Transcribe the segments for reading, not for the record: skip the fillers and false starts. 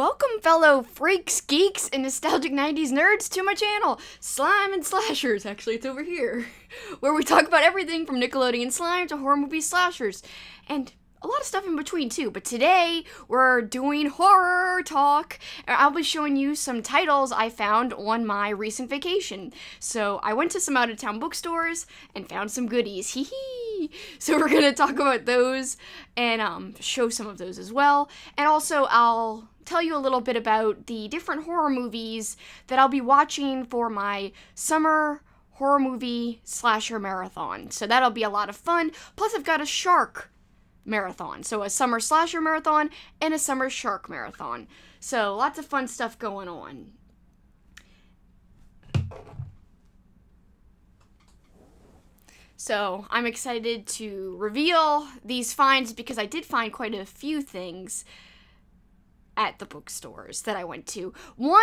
Welcome, fellow freaks, geeks, and nostalgic 90s nerds to my channel, Slime and Slashers, actually it's over here, where we talk about everything from Nickelodeon slime to horror movie slashers, and a lot of stuff in between too, but today we're doing horror talk, and I'll be showing you some titles I found on my recent vacation. So I went to some out-of-town bookstores and found some goodies, hee hee! So we're gonna talk about those and show some of those as well, and also I'll tell you a little bit about the different horror movies that I'll be watching for my summer horror movie slasher marathon. So that'll be a lot of fun, plus I've got a shark marathon. So a summer slasher marathon and a summer shark marathon. So lots of fun stuff going on. So I'm excited to reveal these finds because I did find quite a few things at the bookstores that I went to. One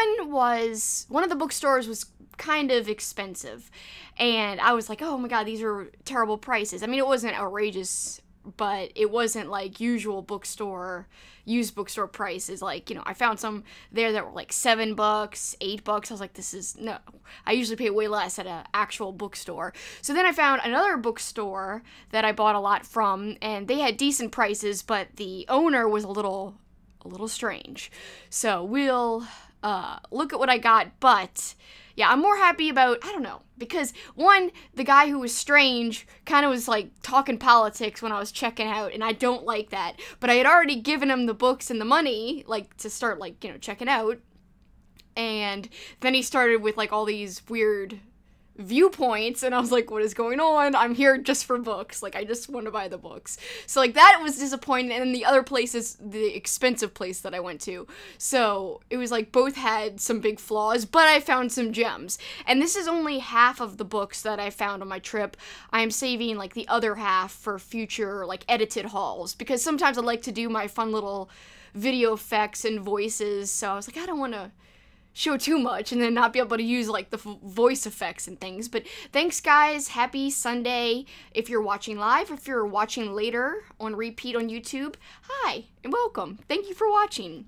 of the bookstores was kind of expensive, and I was like, oh my god, these are terrible prices. I mean, it wasn't outrageous, but it wasn't like usual bookstore, used bookstore prices. Like, you know, I found some there that were like $7, $8. I was like, this is, no. I usually pay way less at an actual bookstore. So then I found another bookstore that I bought a lot from, and they had decent prices, but the owner was a little strange. So we'll look at what I got, but yeah, I'm more happy about, I don't know, because one, the guy who was strange kind of was like talking politics when I was checking out, and I don't like that, but I had already given him the books and the money, like, to start, like, you know, checking out, and then he started with, like, all these weird viewpoints, and I was like, what is going on? I'm here just for books, like, I just want to buy the books. So, like, that was disappointing, and then the other place is the expensive place that I went to. So it was like both had some big flaws, but I found some gems. And this is only half of the books that I found on my trip. I am saving, like, the other half for future, like, edited hauls, because sometimes I like to do my fun little video effects and voices, so I was like, I don't want to show too much and then not be able to use, like, the voice effects and things. But thanks, guys. Happy Sunday if you're watching live. If you're watching later on repeat on YouTube, hi and welcome. Thank you for watching.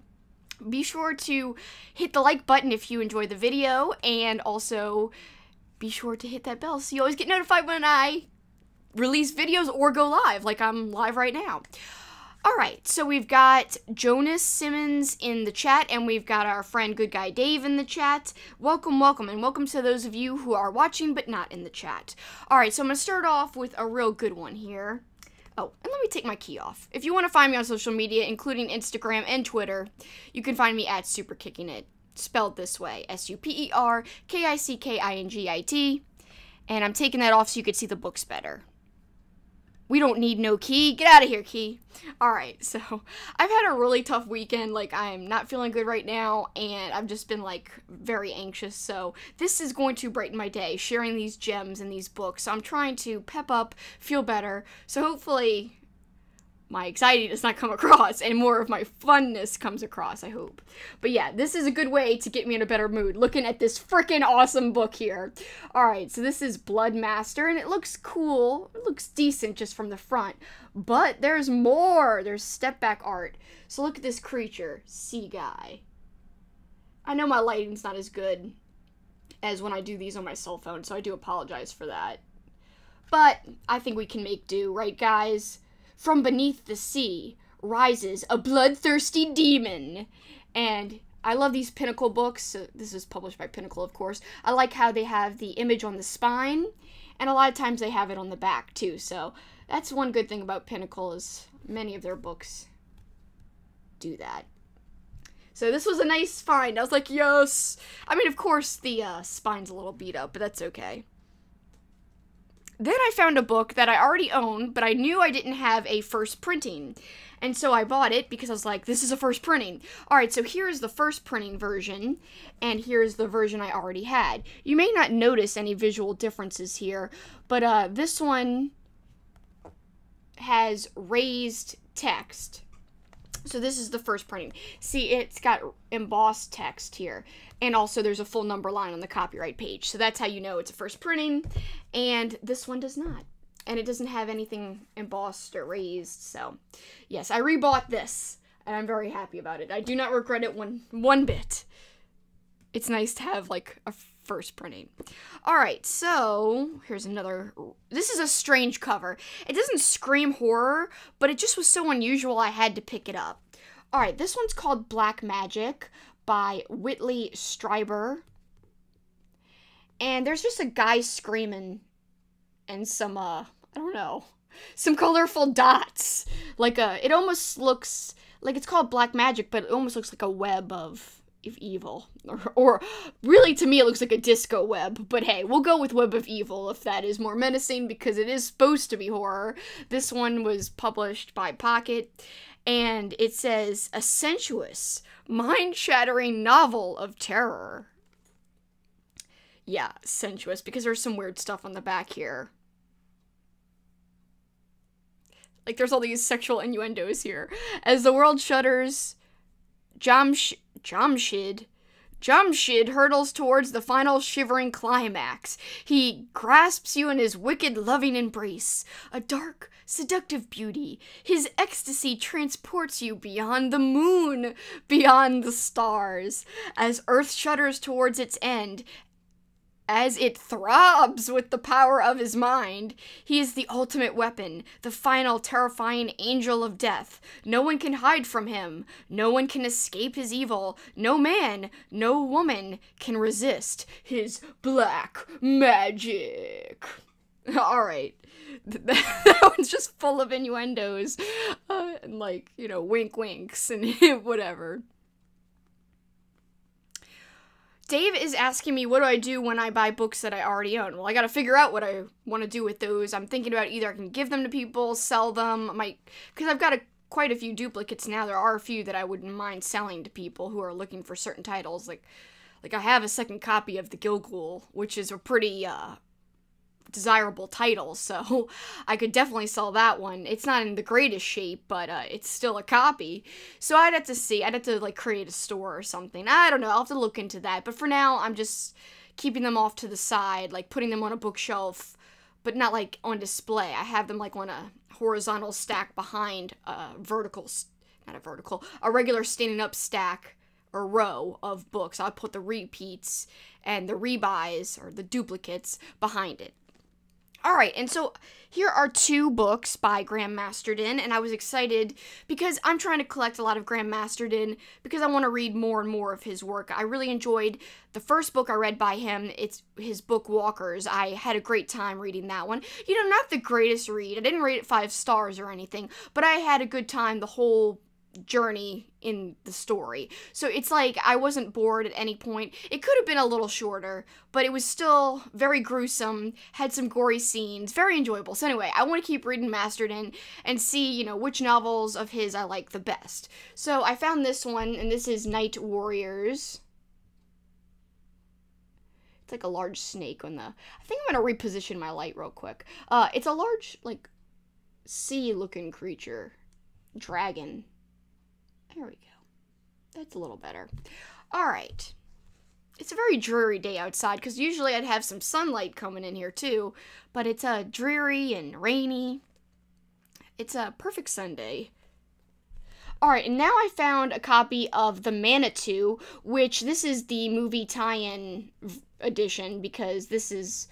Be sure to hit the like button if you enjoy the video, and also be sure to hit that bell so you always get notified when I release videos or go live, like I'm live right now. Alright, so we've got Jonas Simmons in the chat, and we've got our friend Good Guy Dave in the chat. Welcome, welcome, and welcome to those of you who are watching but not in the chat. Alright, so I'm going to start off with a real good one here. Oh, and let me take my key off. If you want to find me on social media, including Instagram and Twitter, you can find me at SuperKickingIt, spelled this way, SuperKickingIt, and I'm taking that off so you can see the books better. We don't need no Key. Get out of here, Key. Alright, so I've had a really tough weekend. Like, I'm not feeling good right now, and I've just been, like, very anxious. So this is going to brighten my day, sharing these gems and these books. So I'm trying to pep up, feel better. So hopefully my anxiety does not come across, and more of my funness comes across, I hope. But yeah, this is a good way to get me in a better mood, looking at this freaking awesome book here. Alright, so this is Blood Master, and it looks cool. It looks decent just from the front, but there's more. There's step-back art. So look at this creature, Sea Guy. I know my lighting's not as good as when I do these on my cell phone, so I do apologize for that. But I think we can make do, right, guys? From beneath the sea rises a bloodthirsty demon. And I love these Pinnacle books. So this is published by Pinnacle, of course. I like how they have the image on the spine, and a lot of times they have it on the back, too. So that's one good thing about Pinnacle, is many of their books do that. So this was a nice find. I was like, yes! I mean, of course, the spine's a little beat up, but that's okay. Then I found a book that I already owned, but I knew I didn't have a first printing. And so I bought it because I was like, this is a first printing. Alright, so here's the first printing version, and here's the version I already had. You may not notice any visual differences here, but this one has raised text. So this is the first printing. See, it's got embossed text here. And also there's a full number line on the copyright page. So that's how you know it's a first printing. And this one does not. And it doesn't have anything embossed or raised. So yes, I rebought this. and I'm very happy about it. I do not regret it one bit. It's nice to have, like, a first printing. Alright, so, here's another... This is a strange cover. It doesn't scream horror, but it just was so unusual I had to pick it up. Alright, this one's called Black Magic by Whitley Strieber. And there's just a guy screaming and some, I don't know, some colorful dots. Like a, it almost looks, like it's called Black Magic, but it almost looks like a web of evil. Or really to me it looks like a disco web, but hey, we'll go with Web of Evil if that is more menacing because it is supposed to be horror. This one was published by Pocket. And it says, a sensuous, mind-shattering novel of terror. Yeah, sensuous, because there's some weird stuff on the back here. Like, there's all these sexual innuendos here. As the world shudders, Jamshid hurtles towards the final shivering climax. He grasps you in his wicked, loving embrace. A dark, seductive beauty. His ecstasy transports you beyond the moon, beyond the stars. As Earth shudders towards its end, as it throbs with the power of his mind, he is the ultimate weapon, the final terrifying angel of death. No one can hide from him. No one can escape his evil. No man, no woman can resist his black magic. All right. That one's just full of innuendos. And like, you know, wink winks and whatever. Dave is asking me, what do I do when I buy books that I already own? Well, I gotta figure out what I want to do with those. I'm thinking about either I can give them to people, sell them, I might, because I've got quite a few duplicates now. There are a few that I wouldn't mind selling to people who are looking for certain titles. Like I have a second copy of The Gilgul, which is a pretty desirable title, so I could definitely sell that one. It's not in the greatest shape, but it's still a copy. So I'd have to see. I'd have to, like, create a store or something. I don't know. I'll have to look into that. But for now, I'm just keeping them off to the side, like, putting them on a bookshelf, but not, like, on display. I have them, like, on a horizontal stack behind a vertical, not a vertical, a regular standing up stack or row of books. I'll put the repeats and the rebuys or the duplicates behind it. Alright, and so here are two books by Graham Masterton, and I was excited because I'm trying to collect a lot of Graham Masterton because I want to read more and more of his work. I really enjoyed the first book I read by him. It's his book, Walkers. I had a great time reading that one. You know, not the greatest read. I didn't rate it 5 stars or anything, but I had a good time the whole journey in the story. So it's like I wasn't bored at any point. It could have been a little shorter, but it was still very gruesome, had some gory scenes, very enjoyable. So anyway, I want to keep reading Masterton and see, you know, which novels of his I like the best. So I found this one, and this is Night Warriors. It's like a large snake on the... I think I'm going to reposition my light real quick. It's a large, like, sea-looking creature. Dragon. There we go. That's a little better. All right. It's a very dreary day outside because usually I'd have some sunlight coming in here too, but it's dreary and rainy. It's a perfect Sunday. All right, and now I found a copy of The Manitou, which this is the movie tie-in edition because this is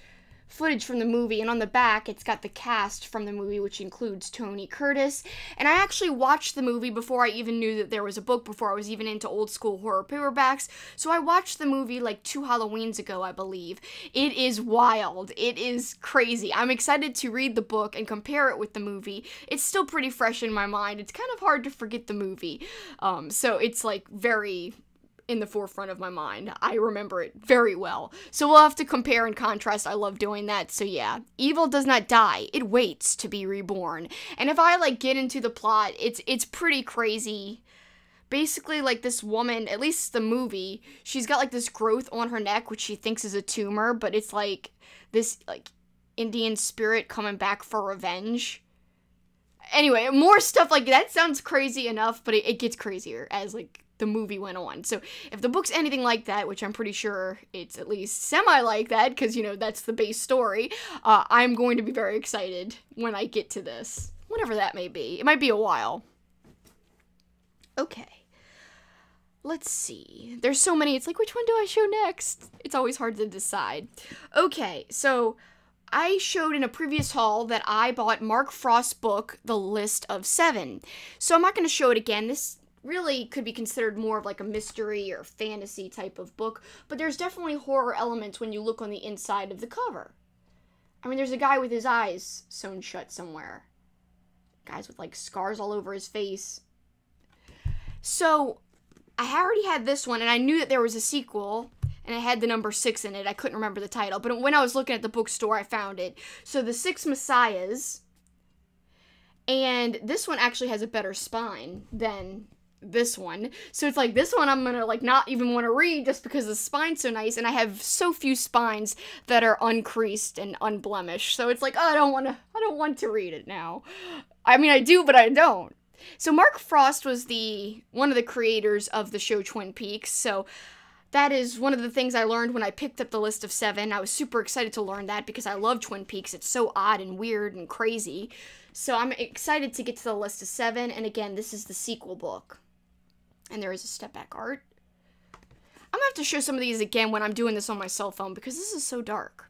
footage from the movie, and on the back it's got the cast from the movie, which includes Tony Curtis. And I actually watched the movie before I even knew that there was a book, before I was even into old school horror paperbacks. So I watched the movie like 2 Halloweens ago, I believe. It is wild. It is crazy. I'm excited to read the book and compare it with the movie. It's still pretty fresh in my mind. It's kind of hard to forget the movie. So it's like very in the forefront of my mind. I remember it very well. So we'll have to compare and contrast. I love doing that. So yeah, evil does not die. It waits to be reborn. And if I like get into the plot, it's pretty crazy. Basically, like, this woman, at least the movie, she's got like this growth on her neck, which she thinks is a tumor, but it's like this like Indian spirit coming back for revenge. Anyway, more stuff like that sounds crazy enough, but it gets crazier as like the movie went on. So if the book's anything like that, which I'm pretty sure it's at least semi like that, because, you know, that's the base story, I'm going to be very excited when I get to this, whenever that may be. It might be a while. Okay. Let's see. There's so many. It's like, which one do I show next? It's always hard to decide. Okay, so I showed in a previous haul that I bought Mark Frost's book, The List of Seven. So I'm not going to show it again. This really could be considered more of like a mystery or fantasy type of book, but there's definitely horror elements when you look on the inside of the cover. I mean, there's a guy with his eyes sewn shut somewhere. Guys with like scars all over his face. So I already had this one, and I knew that there was a sequel, and it had the number 6 in it. I couldn't remember the title, but when I was looking at the bookstore, I found it. So, The Six Messiahs, and this one actually has a better spine than this one. So it's like, this one I'm gonna like not even want to read just because the spine's so nice, and I have so few spines that are uncreased and unblemished. So it's like, oh, I don't want to read it now. I mean, I do, but I don't. So Mark Frost was one of the creators of the show Twin Peaks, so that is one of the things I learned when I picked up The List of Seven. I was super excited to learn that because I love Twin Peaks. It's so odd and weird and crazy. So I'm excited to get to The List of Seven, and again, this is the sequel book. And there is a step-back art. I'm going to have to show some of these again when I'm doing this on my cell phone because this is so dark.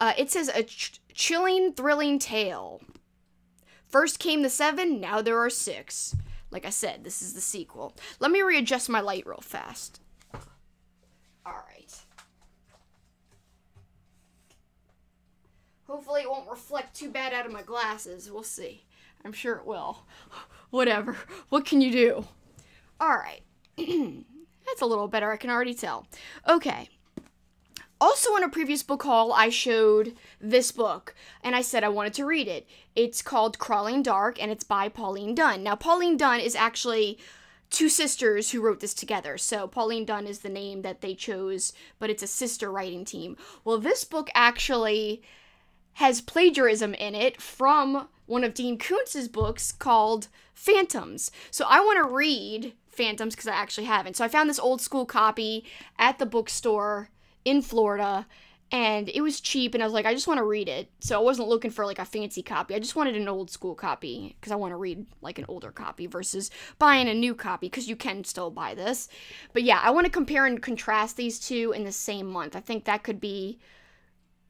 It says, a chilling, thrilling tale. First came the 7, now there are 6. Like I said, this is the sequel. Let me readjust my light real fast. Alright. Hopefully it won't reflect too bad out of my glasses. We'll see. I'm sure it will. Whatever. What can you do? Alright. That's a little better, I can already tell. Okay. Also, on a previous book haul, I showed this book, and I said I wanted to read it. It's called Crawling Dark, and it's by Pauline Dunn. Now, Pauline Dunn is actually two sisters who wrote this together, so Pauline Dunn is the name that they chose, but it's a sister writing team. Well, this book actually has plagiarism in it from one of Dean Koontz's books called Phantoms. So I want to read Phantoms because I actually haven't. So I found this old school copy at the bookstore in Florida, and it was cheap, and I was like, I just want to read it. So I wasn't looking for like a fancy copy. I just wanted an old school copy because I want to read like an older copy versus buying a new copy, because you can still buy this. But yeah, I want to compare and contrast these two in the same month. I think that could be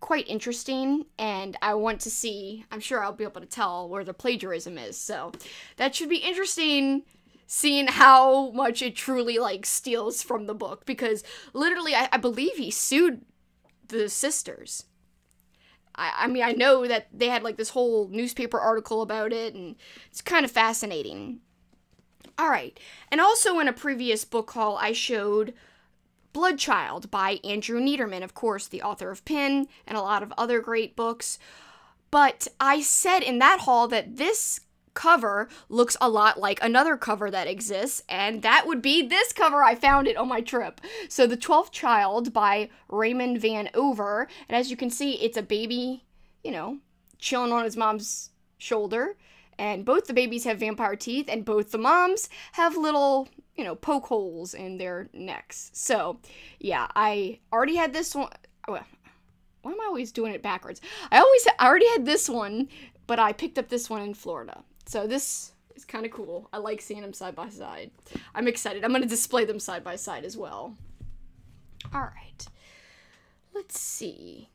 quite interesting, and I want to see, I'm sure I'll be able to tell where the plagiarism is. So that should be interesting, seeing how much it truly, like, steals from the book. Because, literally, I believe he sued the sisters. I mean, I know that they had, like, this whole newspaper article about it, and it's kind of fascinating. Alright. And also, in a previous book haul, I showed Bloodchild by Andrew Niederman, of course, the author of Pin, and a lot of other great books. But I said in that haul that this cover looks a lot like another cover that exists, and that would be this cover. I found it on my trip. So, The 12th Child by Raymond Vanover, and as you can see, it's a baby, you know, chilling on his mom's shoulder, and both the babies have vampire teeth, and both the moms have little, you know, poke holes in their necks. So, yeah, I already had this one. Why am I always doing it backwards? I already had this one, but I picked up this one in Florida. So this is kind of cool. I like seeing them side by side. I'm excited. I'm going to display them side by side as well. All right. Let's see.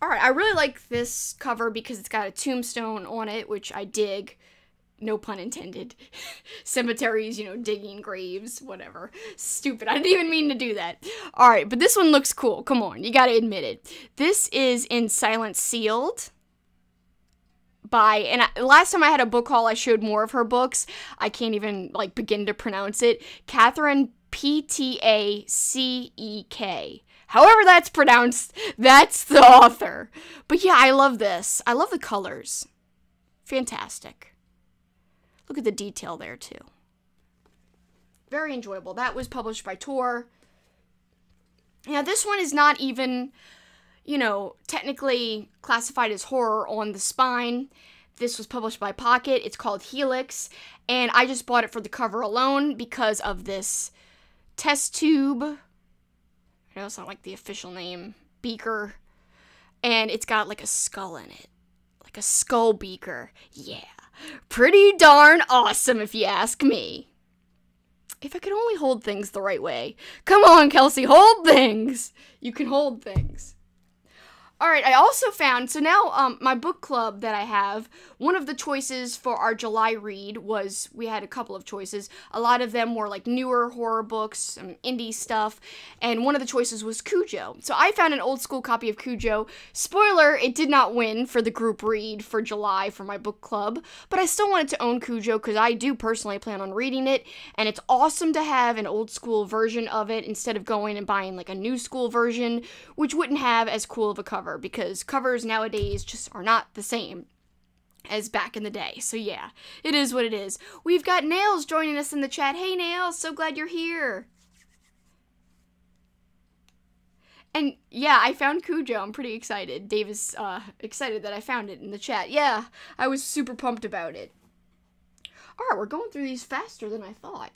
All right. I really like this cover because it's got a tombstone on it, which I dig. No pun intended. Cemeteries, you know, digging graves, whatever. Stupid. I didn't even mean to do that. All right. But this one looks cool. Come on. You got to admit it. This is in Silent Sealed. Last time I had a book haul, I showed more of her books. I can't even, like, begin to pronounce it. Catherine P-T-A-C-E-K. However that's pronounced, that's the author. But yeah, I love this. I love the colors. Fantastic. Look at the detail there, too. Very enjoyable. That was published by Tor. Now, this one is not even, you know, technically classified as horror on the spine. This was published by Pocket. It's called Helix, and I just bought it for the cover alone because of this test tube. I know it's not like the official name, beaker, and it's got like a skull in it, like a skull beaker. Yeah, Pretty darn awesome, if you ask me. If I could only hold things the right way. Come on, Kelsey, hold things! You can hold things. Alright, I also found, so now my book club that I have, one of the choices for our July read was, we had a couple of choices. A lot of them were like newer horror books, some indie stuff, and one of the choices was Cujo. So I found an old school copy of Cujo. Spoiler, it did not win for the group read for July for my book club, but I still wanted to own Cujo because I do personally plan on reading it, and it's awesome to have an old school version of it instead of going and buying like a new school version, which wouldn't have as cool of a cover, because covers nowadays just are not the same as back in the day. So yeah, it is what it is. We've got Nails joining us in the chat. Hey Nails, so glad you're here. And yeah, I found Cujo. I'm pretty excited. Dave is excited that I found it in the chat. Yeah, I was super pumped about it. Alright, we're going through these faster than I thought.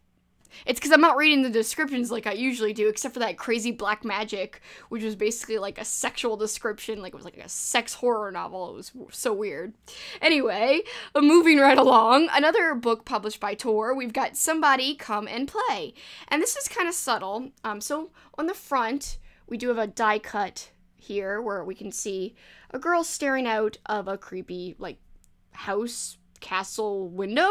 It's because I'm not reading the descriptions like I usually do, except for that crazy Black Magic, which was basically like a sexual description, like it was like a sex horror novel. It was so weird. Anyway, moving right along, another book published by Tor, we've got Somebody Come and Play. And this is kind of subtle. So on the front, we do have a die cut here where we can see a girl staring out of a creepy, like, house castle window,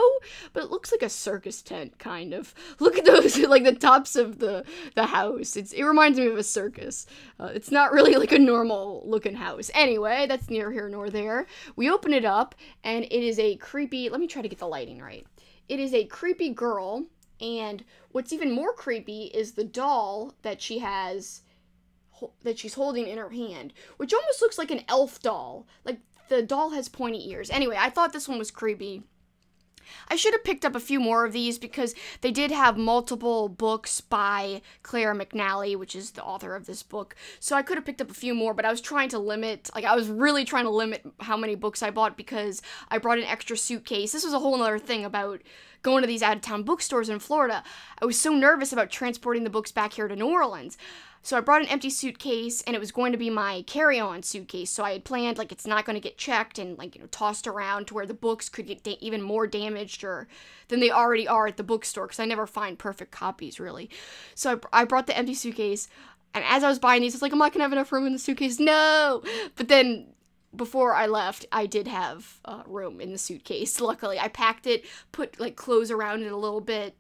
but it looks like a circus tent, kind of. Look at those, like the tops of the house. It reminds me of a circus. It's not really like a normal looking house. Anyway, that's neither here nor there. We open it up, and it is a creepy, let me try to get the lighting right. It is a creepy girl, and what's even more creepy is the doll that she has, that she's holding in her hand, which almost looks like an elf doll. Like, the doll has pointy ears. Anyway, I thought this one was creepy. I should have picked up a few more of these because they did have multiple books by Claire McNally, which is the author of this book. So I could have picked up a few more, but I was trying to limit, like I was really trying to limit how many books I bought because I brought an extra suitcase. This was a whole other thing about going to these out-of-town bookstores in Florida. I was so nervous about transporting the books back here to New Orleans. So I brought an empty suitcase, and it was going to be my carry-on suitcase, so I had planned, like, it's not going to get checked and, like, you know, tossed around to where the books could get even more damaged or than they already are at the bookstore, because I never find perfect copies, really. So I brought the empty suitcase, and as I was buying these, I was like, I'm not going to have enough room in the suitcase, no! But then, before I left, I did have room in the suitcase, luckily. I packed it, put, like, clothes around it a little bit.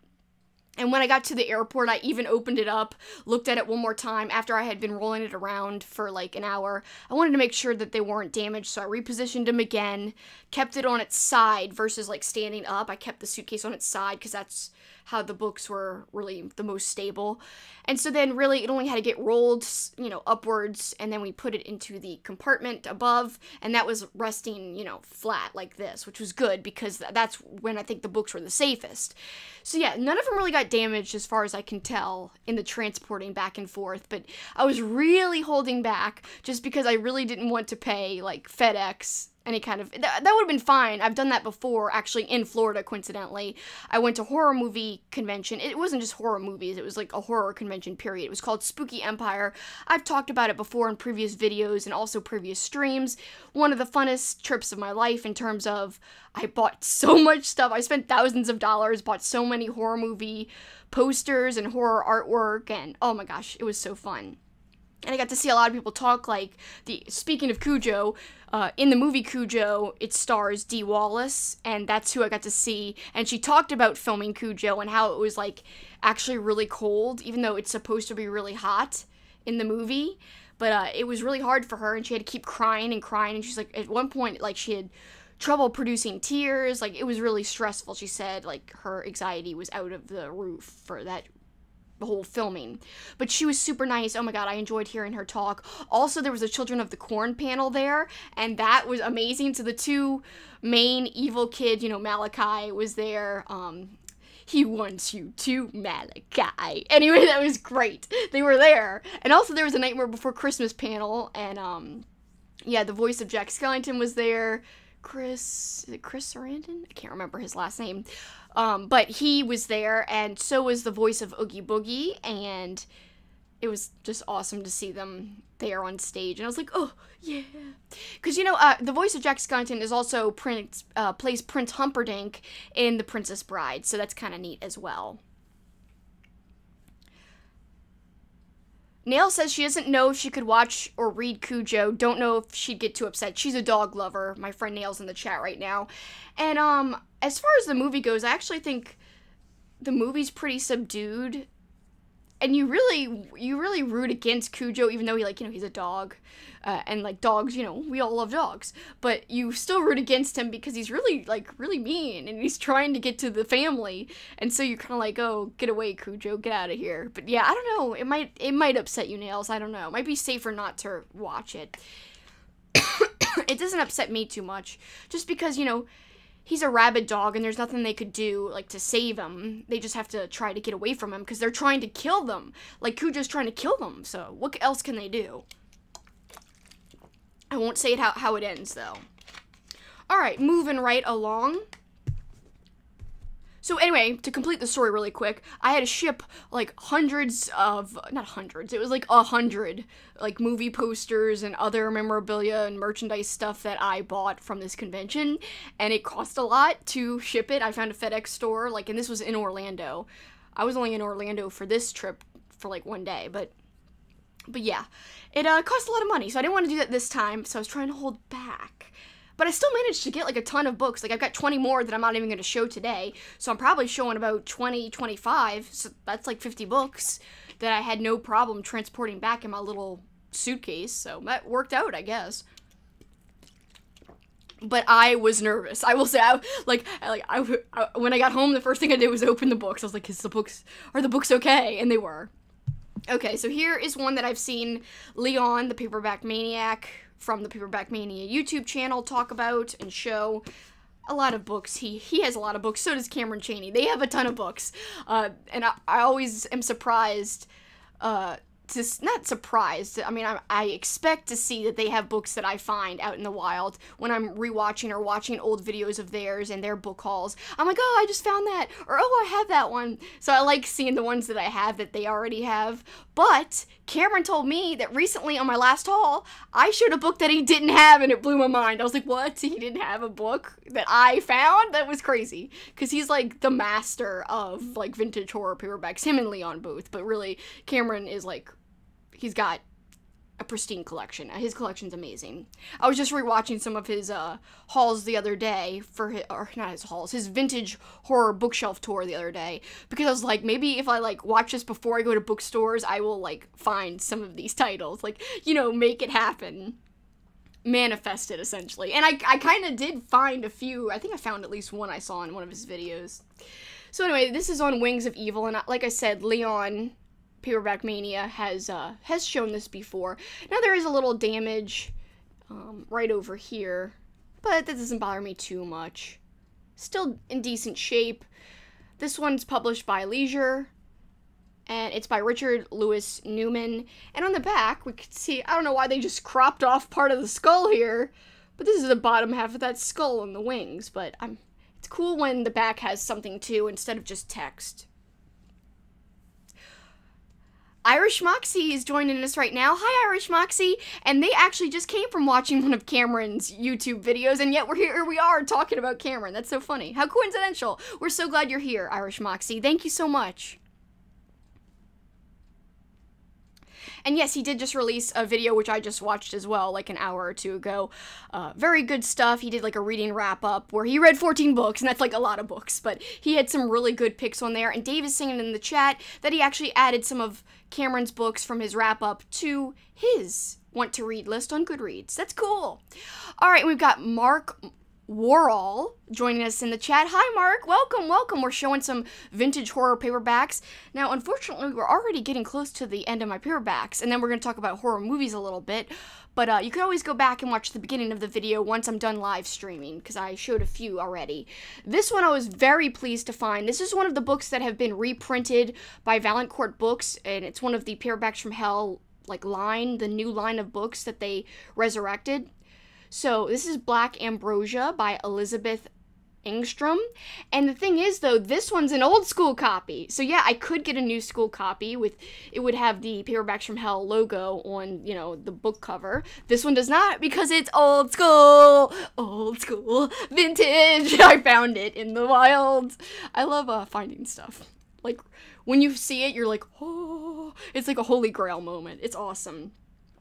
And when I got to the airport, I even opened it up, looked at it one more time after I had been rolling it around for like an hour. I wanted to make sure that they weren't damaged, so I repositioned them again, kept it on its side versus like standing up. I kept the suitcase on its side because that's how the books were really the most stable. And so then really it only had to get rolled, you know, upwards, and then we put it into the compartment above, and that was resting, you know, flat like this, which was good because that's when I think the books were the safest. So yeah, none of them really got damaged as far as I can tell in the transporting back and forth, but I was really holding back just because I really didn't want to pay like FedEx any kind of that would have been fine. I've done that before, actually, in Florida. Coincidentally, I went to horror movie convention. It wasn't just horror movies, it was like a horror convention period. It was called Spooky Empire. I've talked about it before in previous videos and also previous streams. One of the funnest trips of my life in terms of I bought so much stuff. I spent thousands of dollars, bought so many horror movie posters and horror artwork, and oh my gosh, it was so fun. And I got to see a lot of people talk, like, speaking of Cujo, in the movie Cujo, it stars Dee Wallace, and that's who I got to see, and she talked about filming Cujo and how it was, like, actually really cold, even though it's supposed to be really hot in the movie, but it was really hard for her, and she had to keep crying and crying, and she's, like, at one point, like, she had trouble producing tears, like, it was really stressful, she said, like, her anxiety was out of the roof for that the whole filming. But she was super nice. Oh my god, I enjoyed hearing her talk. Also, there was a Children of the Corn panel there, and that was amazing. So the two main evil kids, you know, Malachi was there. He wants you to Malachi. Anyway, that was great. They were there. And also there was a Nightmare Before Christmas panel, and yeah, the voice of Jack Skellington was there. Chris, is it Chris Sarandon? I can't remember his last name. But he was there, and so was the voice of Oogie Boogie, and it was just awesome to see them there on stage, and I was like, oh, yeah. Because, you know, the voice of Jack Skellington is also plays Prince Humperdinck in The Princess Bride, so that's kind of neat as well. Nail says she doesn't know if she could watch or read Cujo. Don't know if she'd get too upset. She's a dog lover. My friend Nail's in the chat right now. And as far as the movie goes, I actually think the movie's pretty subdued. And you really root against Cujo, even though he, like, you know, he's a dog, and, like, dogs, you know, we all love dogs, but you still root against him because he's really, like, really mean, and he's trying to get to the family, and so you're kind of like, oh, get away, Cujo, get out of here. But yeah, I don't know, it might upset you, Nails, I don't know, it might be safer not to watch it. It doesn't upset me too much, just because, you know, he's a rabid dog, and there's nothing they could do, like, to save him. They just have to try to get away from him, because they're trying to kill them. Like, Cujo's trying to kill them, so what else can they do? I won't say it how it ends, though. Alright, moving right along. So anyway, to complete the story really quick, I had to ship, like, it was like 100, like, movie posters and other memorabilia and merchandise stuff that I bought from this convention, and it cost a lot to ship it. I found a FedEx store, like, and this was in Orlando. I was only in Orlando for this trip for, like, one day, but yeah. It, cost a lot of money, so I didn't want to do that this time, so I was trying to hold back. But I still managed to get, like, a ton of books. Like, I've got 20 more that I'm not even going to show today. So I'm probably showing about 20, 25. So that's, like, 50 books that I had no problem transporting back in my little suitcase. So that worked out, I guess. But I was nervous. I will say, when I got home, the first thing I did was open the books. I was like, are the books okay? And they were. Okay, so here is one that I've seen Leon, the Paperback Maniac, from the Paperback Mania YouTube channel, talk about and show. A lot of books. He has a lot of books. So does Cameron Chaney. They have a ton of books. And I always am surprised, not surprised. I mean, I expect to see that they have books that I find out in the wild when I'm rewatching or watching old videos of theirs and their book hauls. I'm like, oh, I just found that, or oh, I have that one. So I like seeing the ones that I have that they already have. But Cameron told me that recently on my last haul, I showed a book that he didn't have, and it blew my mind. I was like, what? He didn't have a book that I found? That was crazy. Because he's, like, the master of, like, vintage horror paperbacks, him and Leon Booth. But really, Cameron is, like, he's got a pristine collection. His collection's amazing. I was just rewatching some of his hauls the other day for his, or not his hauls, his vintage horror bookshelf tour the other day, because I was like, maybe if I, like, watch this before I go to bookstores, I will, like, find some of these titles, like, you know, make it happen, manifest it essentially. And I kind of did find a few. I think I found at least one I saw in one of his videos. So anyway, this is on Wings of Evil, and like I said, Leon, Paperback Mania, has shown this before. Now there is a little damage right over here, but that doesn't bother me too much. Still in decent shape. This one's published by Leisure, and it's by Richard Lewis Newman. And on the back, we can see, I don't know why they just cropped off part of the skull here, but this is the bottom half of that skull and the wings. But it's cool when the back has something too, instead of just text. Irish Moxie is joining us right now. Hi, Irish Moxie. And they actually just came from watching one of Cameron's YouTube videos, and yet here we are talking about Cameron. That's so funny. How coincidental. We're so glad you're here, Irish Moxie. Thank you so much. And yes, he did just release a video, which I just watched as well, like an hour or two ago. Very good stuff. He did, like, a reading wrap-up where he read 14 books, and that's, like, a lot of books. But he had some really good picks on there. And Dave is singing in the chat that he actually added some of Cameron's books from his wrap-up to his want-to-read list on Goodreads. That's cool. All right, we've got Mark Warall joining us in the chat. Hi, Mark. Welcome, welcome. We're showing some vintage horror paperbacks. Now, unfortunately, we're already getting close to the end of my paperbacks, and then we're going to talk about horror movies a little bit, but you can always go back and watch the beginning of the video once I'm done live streaming, because I showed a few already. This one I was very pleased to find. This is one of the books that have been reprinted by Valancourt Books, and it's one of the Paperbacks from Hell, like, line, the new line of books that they resurrected. So this is Black Ambrosia by Elizabeth Ingstrom. And the thing is, though, this one's an old school copy. So yeah, I could get a new school copy with, it would have the Paperbacks from Hell logo on, you know, the book cover. This one does not because it's old school, vintage. I found it in the wild. I love finding stuff. Like, when you see it, you're like, oh, it's like a holy grail moment. It's awesome.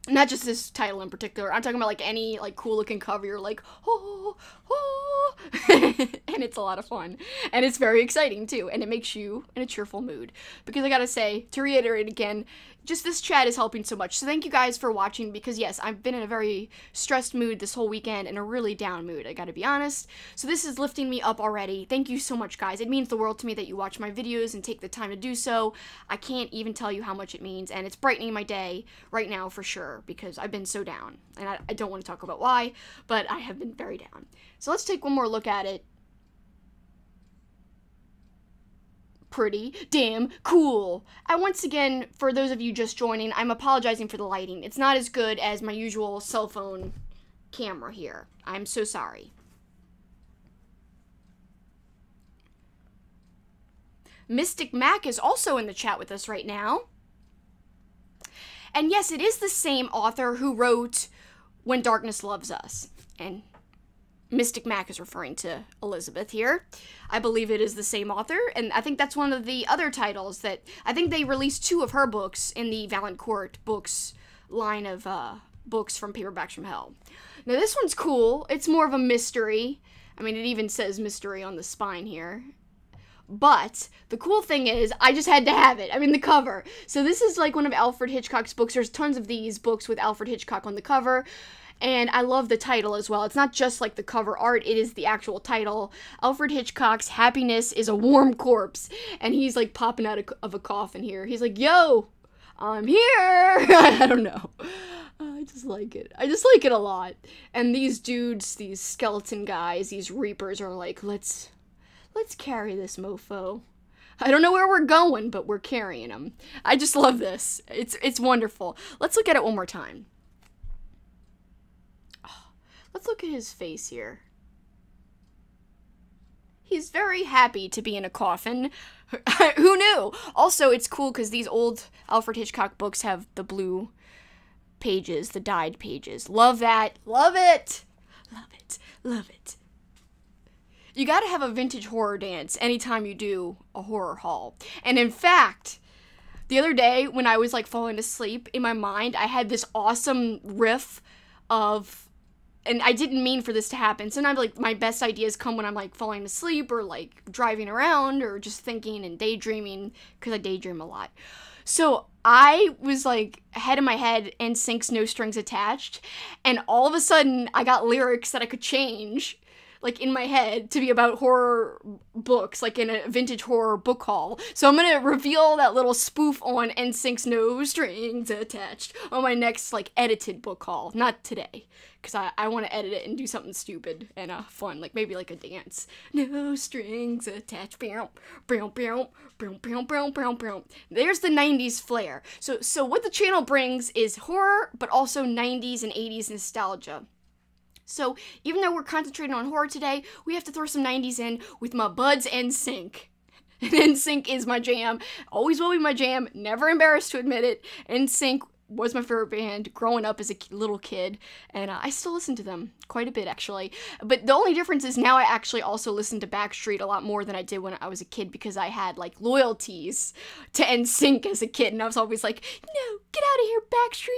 Not just this title in particular. I'm talking about, like, any, like, cool-looking cover. You're like, oh, oh. And it's a lot of fun. And it's very exciting, too. And it makes you in a cheerful mood. Because I gotta say, to reiterate again, just this chat is helping so much. So thank you guys for watching. Because, yes, I've been in a very stressed mood this whole weekend. And a really down mood, I gotta be honest. So this is lifting me up already. Thank you so much, guys. It means the world to me that you watch my videos and take the time to do so. I can't even tell you how much it means. And it's brightening my day right now, for sure. Because I've been so down, and I don't want to talk about why, but I have been very down. So let's take one more look at it. Pretty damn cool. I once again, for those of you just joining, I'm apologizing for the lighting. It's not as good as my usual cell phone camera here. I'm so sorry. Mystic Mac is also in the chat with us right now. And yes, it is the same author who wrote When Darkness Loves Us. And Mystic Mac is referring to Elizabeth here. I believe it is the same author. And I think that's one of the other titles that... I think they released two of her books in the Valancourt Books line of books from Paperbacks from Hell. Now, this one's cool. It's more of a mystery. I mean, it even says mystery on the spine here. But the cool thing is, I just had to have it. I mean, the cover. So this is like one of Alfred Hitchcock's books. There's tons of these books with Alfred Hitchcock on the cover. And I love the title as well. It's not just like the cover art. It is the actual title. Alfred Hitchcock's Happiness is a Warm Corpse. And he's like popping out of a coffin here. He's like, yo, I'm here. I don't know. I just like it. I just like it a lot. And these dudes, these skeleton guys, these reapers are like, let's carry this mofo. I don't know where we're going, but we're carrying him. I just love this. It's wonderful. Let's look at it one more time. Oh, let's look at his face here. He's very happy to be in a coffin. Who knew? Also, it's cool because these old Alfred Hitchcock books have the blue pages, the dyed pages. Love that. Love it. Love it. Love it. You gotta have a vintage horror dance anytime you do a horror haul. And in fact, the other day when I was like falling asleep, in my mind, I had this awesome riff of, and I didn't mean for this to happen. Sometimes like my best ideas come when I'm like falling asleep or like driving around or just thinking and daydreaming, because I daydream a lot. So I was like head in my head NSYNC's No Strings Attached, and all of a sudden I got lyrics that I could change like in my head to be about horror books, like in a vintage horror book haul. So I'm gonna reveal that little spoof on NSYNC's No Strings Attached on my next like edited book haul. Not today, because I want to edit it and do something stupid and fun, like maybe like a dance. No strings attached. There's the 90s flair. So what the channel brings is horror, but also 90s and 80s nostalgia. So, even though we're concentrating on horror today, we have to throw some 90s in with my buds NSYNC. And NSYNC is my jam. Always will be my jam. Never embarrassed to admit it. NSYNC was my favorite band growing up as a little kid. And I still listen to them quite a bit, actually. But the only difference is now I actually also listen to Backstreet a lot more than I did when I was a kid. Because I had, like, loyalties to NSYNC as a kid. And I was always like, no. Get out of here,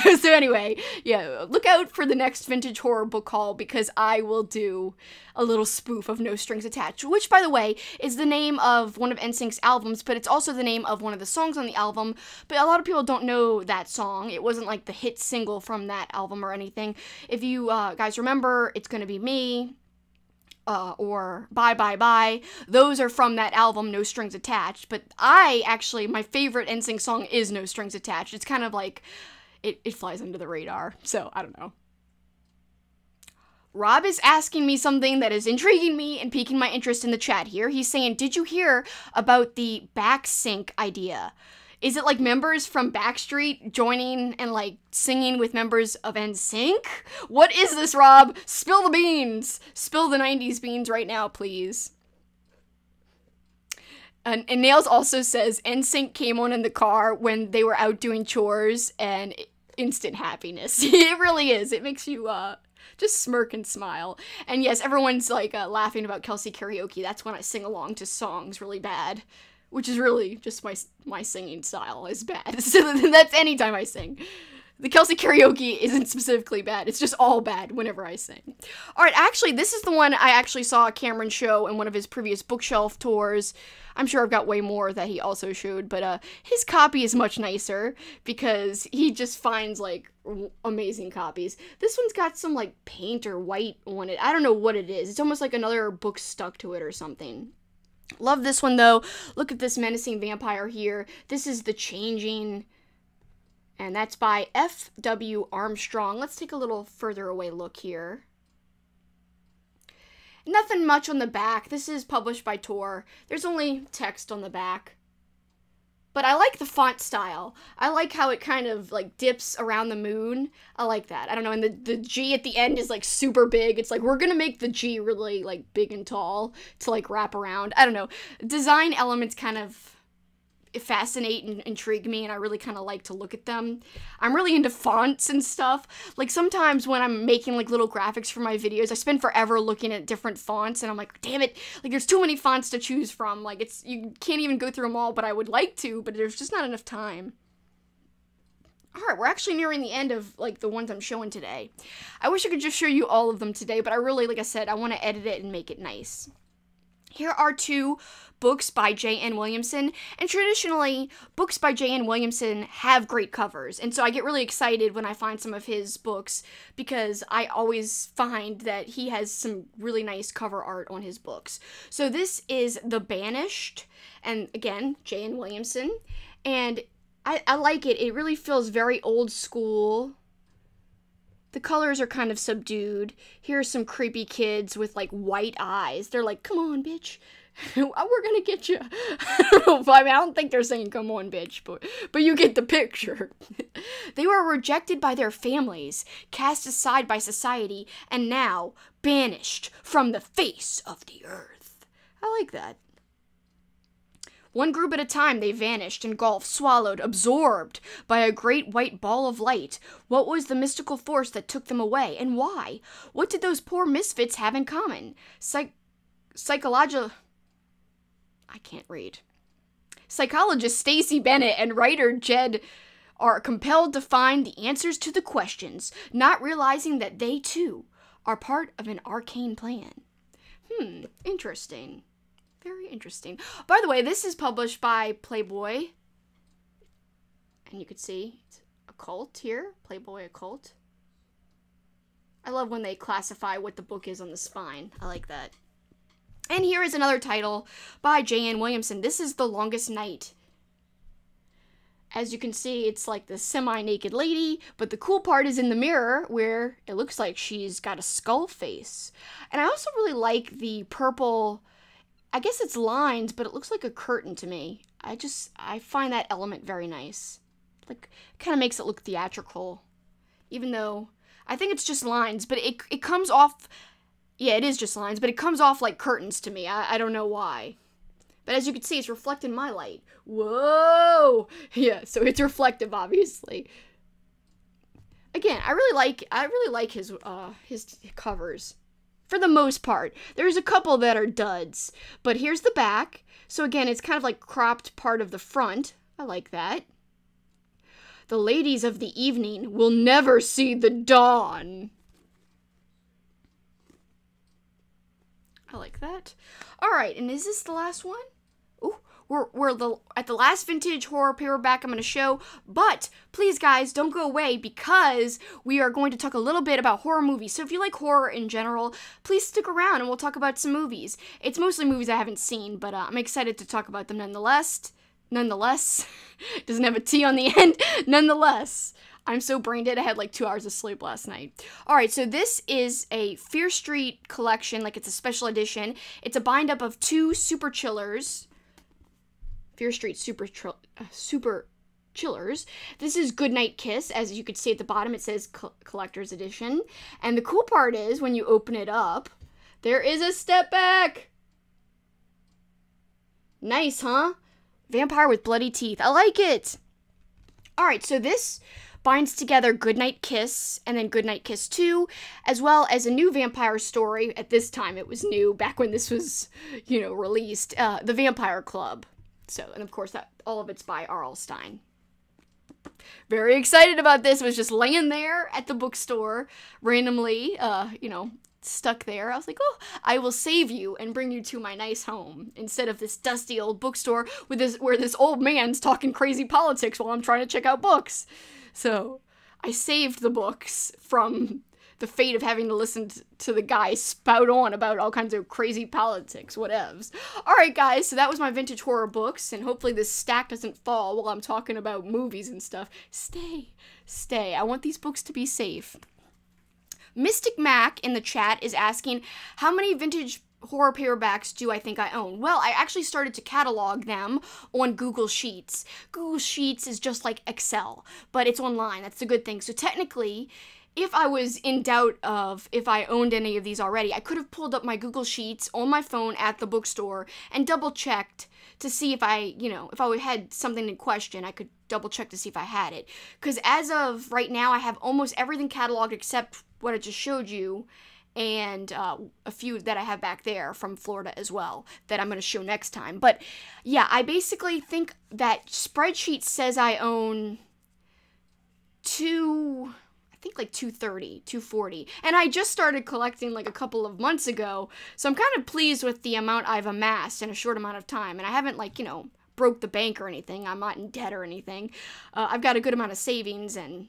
Backstreet! So anyway, yeah, look out for the next vintage horror book haul because I will do a little spoof of No Strings Attached, which, by the way, is the name of one of NSYNC's albums, but it's also the name of one of the songs on the album, but a lot of people don't know that song. It wasn't, like, the hit single from that album or anything. If you guys remember, It's Gonna Be Me, or Bye Bye Bye. Those are from that album, No Strings Attached, but my favorite NSYNC song is No Strings Attached. It's kind of like, it flies under the radar, so I don't know. Rob is asking me something that is intriguing me and piquing my interest in the chat here. He's saying, did you hear about the back sync idea? Is it like members from Backstreet joining and like singing with members of NSYNC? What is this, Rob? Spill the beans. Spill the 90s beans right now, please. And Nails also says NSYNC came on in the car when they were out doing chores, and instant happiness. It really is. It makes you just smirk and smile. And yes, everyone's like laughing about Kelsey Karaoke. That's when I sing along to songs really bad, which is really just my singing style is bad. So that's any time I sing. The Kelsey Karaoke isn't specifically bad. It's just all bad whenever I sing. All right, actually, this is the one I actually saw Cameron show in one of his previous bookshelf tours. I'm sure I've got way more that he also showed, but his copy is much nicer because he just finds, like, amazing copies. This one's got some, like, paint or white on it. I don't know what it is. It's almost like another book stuck to it or something. Love this one, though. Look at this menacing vampire here. This is The Changing... and that's by F.W. Armstrong. Let's take a little further away look here. Nothing much on the back. This is published by Tor. There's only text on the back. But I like the font style. I like how it kind of like dips around the moon. I like that. I don't know, and the G at the end is like super big. It's like, we're gonna make the G really like big and tall to like wrap around. I don't know. Design elements kind of... fascinate and intrigue me, and I really kind of like to look at them. I'm really into fonts and stuff. Like sometimes when I'm making like little graphics for my videos, I spend forever looking at different fonts, and I'm like, damn it, like there's too many fonts to choose from. Like it's, you can't even go through them all, but I would like to, but there's just not enough time. All right, we're actually nearing the end of like the ones I'm showing today. I wish I could just show you all of them today, but I really, like I said, I want to edit it and make it nice. Here are two books by J.N. Williamson, and traditionally, books by J.N. Williamson have great covers, and so I get really excited when I find some of his books, because I always find that he has some really nice cover art on his books. So this is The Banished, and again, J.N. Williamson, and I like it. It really feels very old school. The colors are kind of subdued. Here's some creepy kids with, like, white eyes. They're like, come on, bitch. We're gonna get you. I mean, I don't think they're saying, come on, bitch, but you get the picture. They were rejected by their families, cast aside by society, and now banished from the face of the earth. I like that. One group at a time, they vanished, engulfed, swallowed, absorbed by a great white ball of light. What was the mystical force that took them away, and why? What did those poor misfits have in common? Psychologist Stacey Bennett and writer Jed are compelled to find the answers to the questions, not realizing that they, too, are part of an arcane plan. Interesting. Very interesting. By the way, this is published by Playboy. And you can see it's occult here. Playboy occult. I love when they classify what the book is on the spine. I like that. And here is another title by J.N. Williamson. This is The Longest Night. As you can see, it's like the semi-naked lady, but the cool part is in the mirror where it looks like she's got a skull face. And I also really like the purple... I guess it's lines, but it looks like a curtain to me. I find that element very nice. Like, kind of makes it look theatrical. Even though, I think it's just lines, but it comes off, yeah, it is just lines, but it comes off like curtains to me. I don't know why. But as you can see, it's reflecting my light. Whoa! Yeah, so it's reflective, obviously. Again, I really like his covers. For the most part. There's a couple that are duds, but here's the back. So again, it's kind of like cropped part of the front. I like that. The ladies of the evening will never see the dawn. I like that. All right, and is this the last one? Ooh, we're at the last vintage horror paperback I'm going to show, but please guys, don't go away because we are going to talk a little bit about horror movies. So if you like horror in general, please stick around and we'll talk about some movies. It's mostly movies I haven't seen, but I'm excited to talk about them nonetheless. Doesn't have a T on the end. Nonetheless. I'm so brain dead. I had like 2 hours of sleep last night. All right, so this is a Fear Street collection. Like, it's a special edition. It's a bind up of two super chillers. Fear Street super chillers. This is Goodnight Kiss. As you could see at the bottom, it says Collector's Edition. And the cool part is when you open it up, there is a step back. Nice, huh? Vampire with bloody teeth. I like it. All right, so this binds together Goodnight Kiss and then Goodnight Kiss 2, as well as a new vampire story. At this time, it was new. Back when this was, you know, released, The Vampire Club. So, and of course, that all of it's by R.L. Stine. Very excited about this. It was just laying there at the bookstore, randomly, you know, stuck there. I was like, oh, I will save you and bring you to my nice home instead of this dusty old bookstore with this, where this old man's talking crazy politics while I'm trying to check out books. So I saved the books from the fate of having to listen to the guy spout on about all kinds of crazy politics, whatevs. All right, guys, so that was my vintage horror books, and hopefully this stack doesn't fall while I'm talking about movies and stuff. Stay. I want these books to be safe. Mystic Mac in the chat is asking, how many vintage horror paperbacks do I think I own? Well, I actually started to catalog them on Google Sheets. Google Sheets is just like Excel, but it's online. That's the good thing. So technically, if I was in doubt of if I owned any of these already, I could have pulled up my Google Sheets on my phone at the bookstore and double-checked to see if I, you know, if I had something in question, I could double-check to see if I had it. Because as of right now, I have almost everything cataloged except what I just showed you, and a few that I have back there from Florida as well that I'm going to show next time. But yeah, I basically think that spreadsheet says I own 230, 240. And I just started collecting like a couple of months ago, so I'm kind of pleased with the amount I've amassed in a short amount of time. And I haven't, like, you know, broke the bank or anything. I'm not in debt or anything. I've got a good amount of savings, and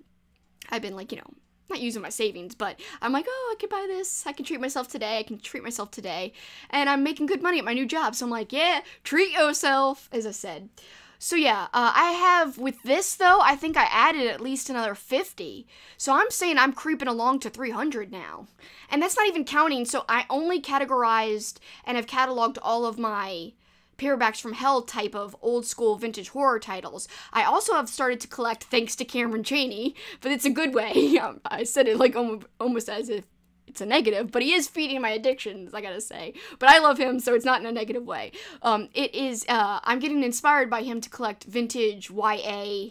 I've been, like, you know, not using my savings, but I'm like, oh, I could buy this. I can treat myself today. And I'm making good money at my new job. So I'm like, yeah, treat yourself, as I said. So yeah, I have, with this though, I think I added at least another 50. So I'm saying I'm creeping along to 300 now. And that's not even counting. So I only categorized and have cataloged all of my Paperbacks from Hell type of old school vintage horror titles. I also have started to collect, thanks to Cameron Chaney, but it's a good way. I said it like almost as if it's a negative, but he is feeding my addictions, I gotta say. But I love him, so it's not in a negative way. It is, I'm getting inspired by him to collect vintage YA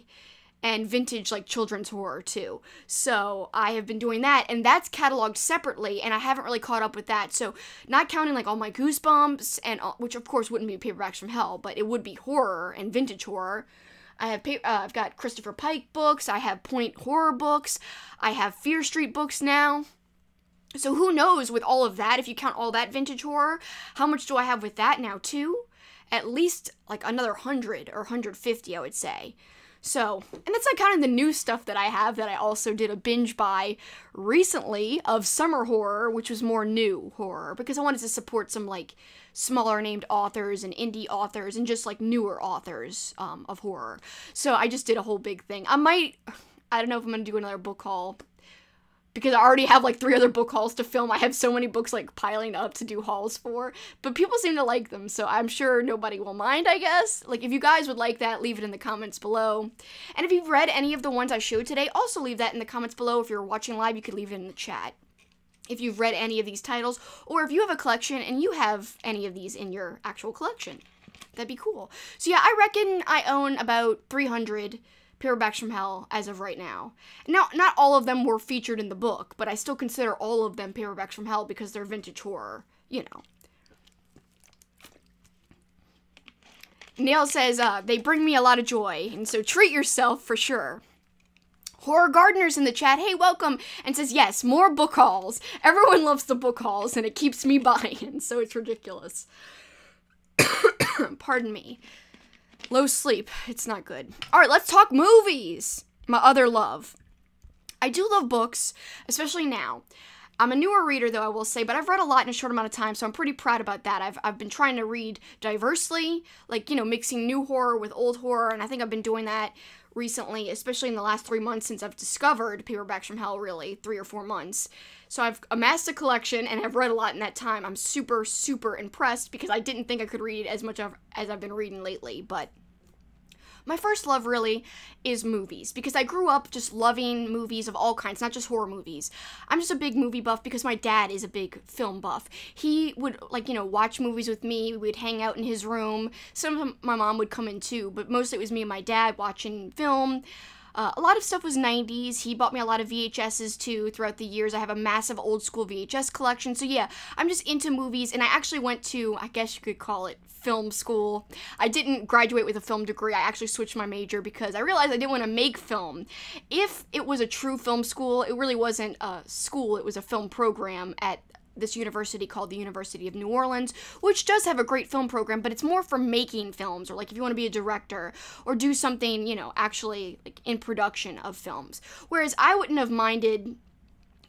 and vintage, like, children's horror, too. So I have been doing that, and that's cataloged separately, and I haven't really caught up with that. So not counting, like, all my Goosebumps, and all, which, of course, wouldn't be Paperbacks from Hell, but it would be horror and vintage horror. I have I've got Christopher Pike books. I have Point Horror books. I have Fear Street books now. So who knows with all of that, if you count all that vintage horror, how much do I have with that now, too? At least, like, another 100 or 150, I would say. So, and that's not counting the new stuff that I have that I also did a binge buy recently of summer horror, which was more new horror, because I wanted to support some, like, smaller named authors and indie authors and just, like, newer authors of horror. So I just did a whole big thing. I don't know if I'm going to do another book haul, because I already have, like, 3 other book hauls to film. I have so many books, like, piling up to do hauls for. But people seem to like them, so I'm sure nobody will mind, I guess. Like, if you guys would like that, leave it in the comments below. And if you've read any of the ones I showed today, also leave that in the comments below. If you're watching live, you could leave it in the chat. If you've read any of these titles, or if you have a collection and you have any of these in your actual collection. That'd be cool. So, yeah, I reckon I own about 300 Paperbacks from Hell as of right now. Now, not all of them were featured in the book, but I still consider all of them Paperbacks from Hell because they're vintage horror, you know. Neil says, they bring me a lot of joy, and so treat yourself for sure. Horror Gardeners in the chat, hey, welcome, and says, yes, more book hauls. Everyone loves the book hauls, and it keeps me buying, so it's ridiculous. Pardon me. Low sleep. It's not good. All right, let's talk movies. My other love. I do love books, especially now. I'm a newer reader, though, I will say, but I've read a lot in a short amount of time, so I'm pretty proud about that. I've been trying to read diversely, like, you know, mixing new horror with old horror, and I think I've been doing that recently, especially in the last 3 months since I've discovered Paperbacks from Hell, really, 3 or 4 months. So I've amassed a collection, and I've read a lot in that time. I'm super, super impressed, because I didn't think I could read as much as I've been reading lately, but my first love really is movies, because I grew up just loving movies of all kinds, not just horror movies. I'm just a big movie buff because my dad is a big film buff. He would, like, you know, watch movies with me. We'd hang out in his room. Sometimes my mom would come in too, but mostly it was me and my dad watching film. A lot of stuff was 90s. He bought me a lot of VHSs, too, throughout the years. I have a massive old-school VHS collection. So, yeah, I'm just into movies, and I actually went to, I guess you could call it, film school. I didn't graduate with a film degree. I actually switched my major because I realized I didn't want to make film. If it was a true film school, it really wasn't a school. It was a film program at this university called the University of New Orleans, which does have a great film program, but it's more for making films, or like if you want to be a director or do something, you know, actually like in production of films. Whereas I wouldn't have minded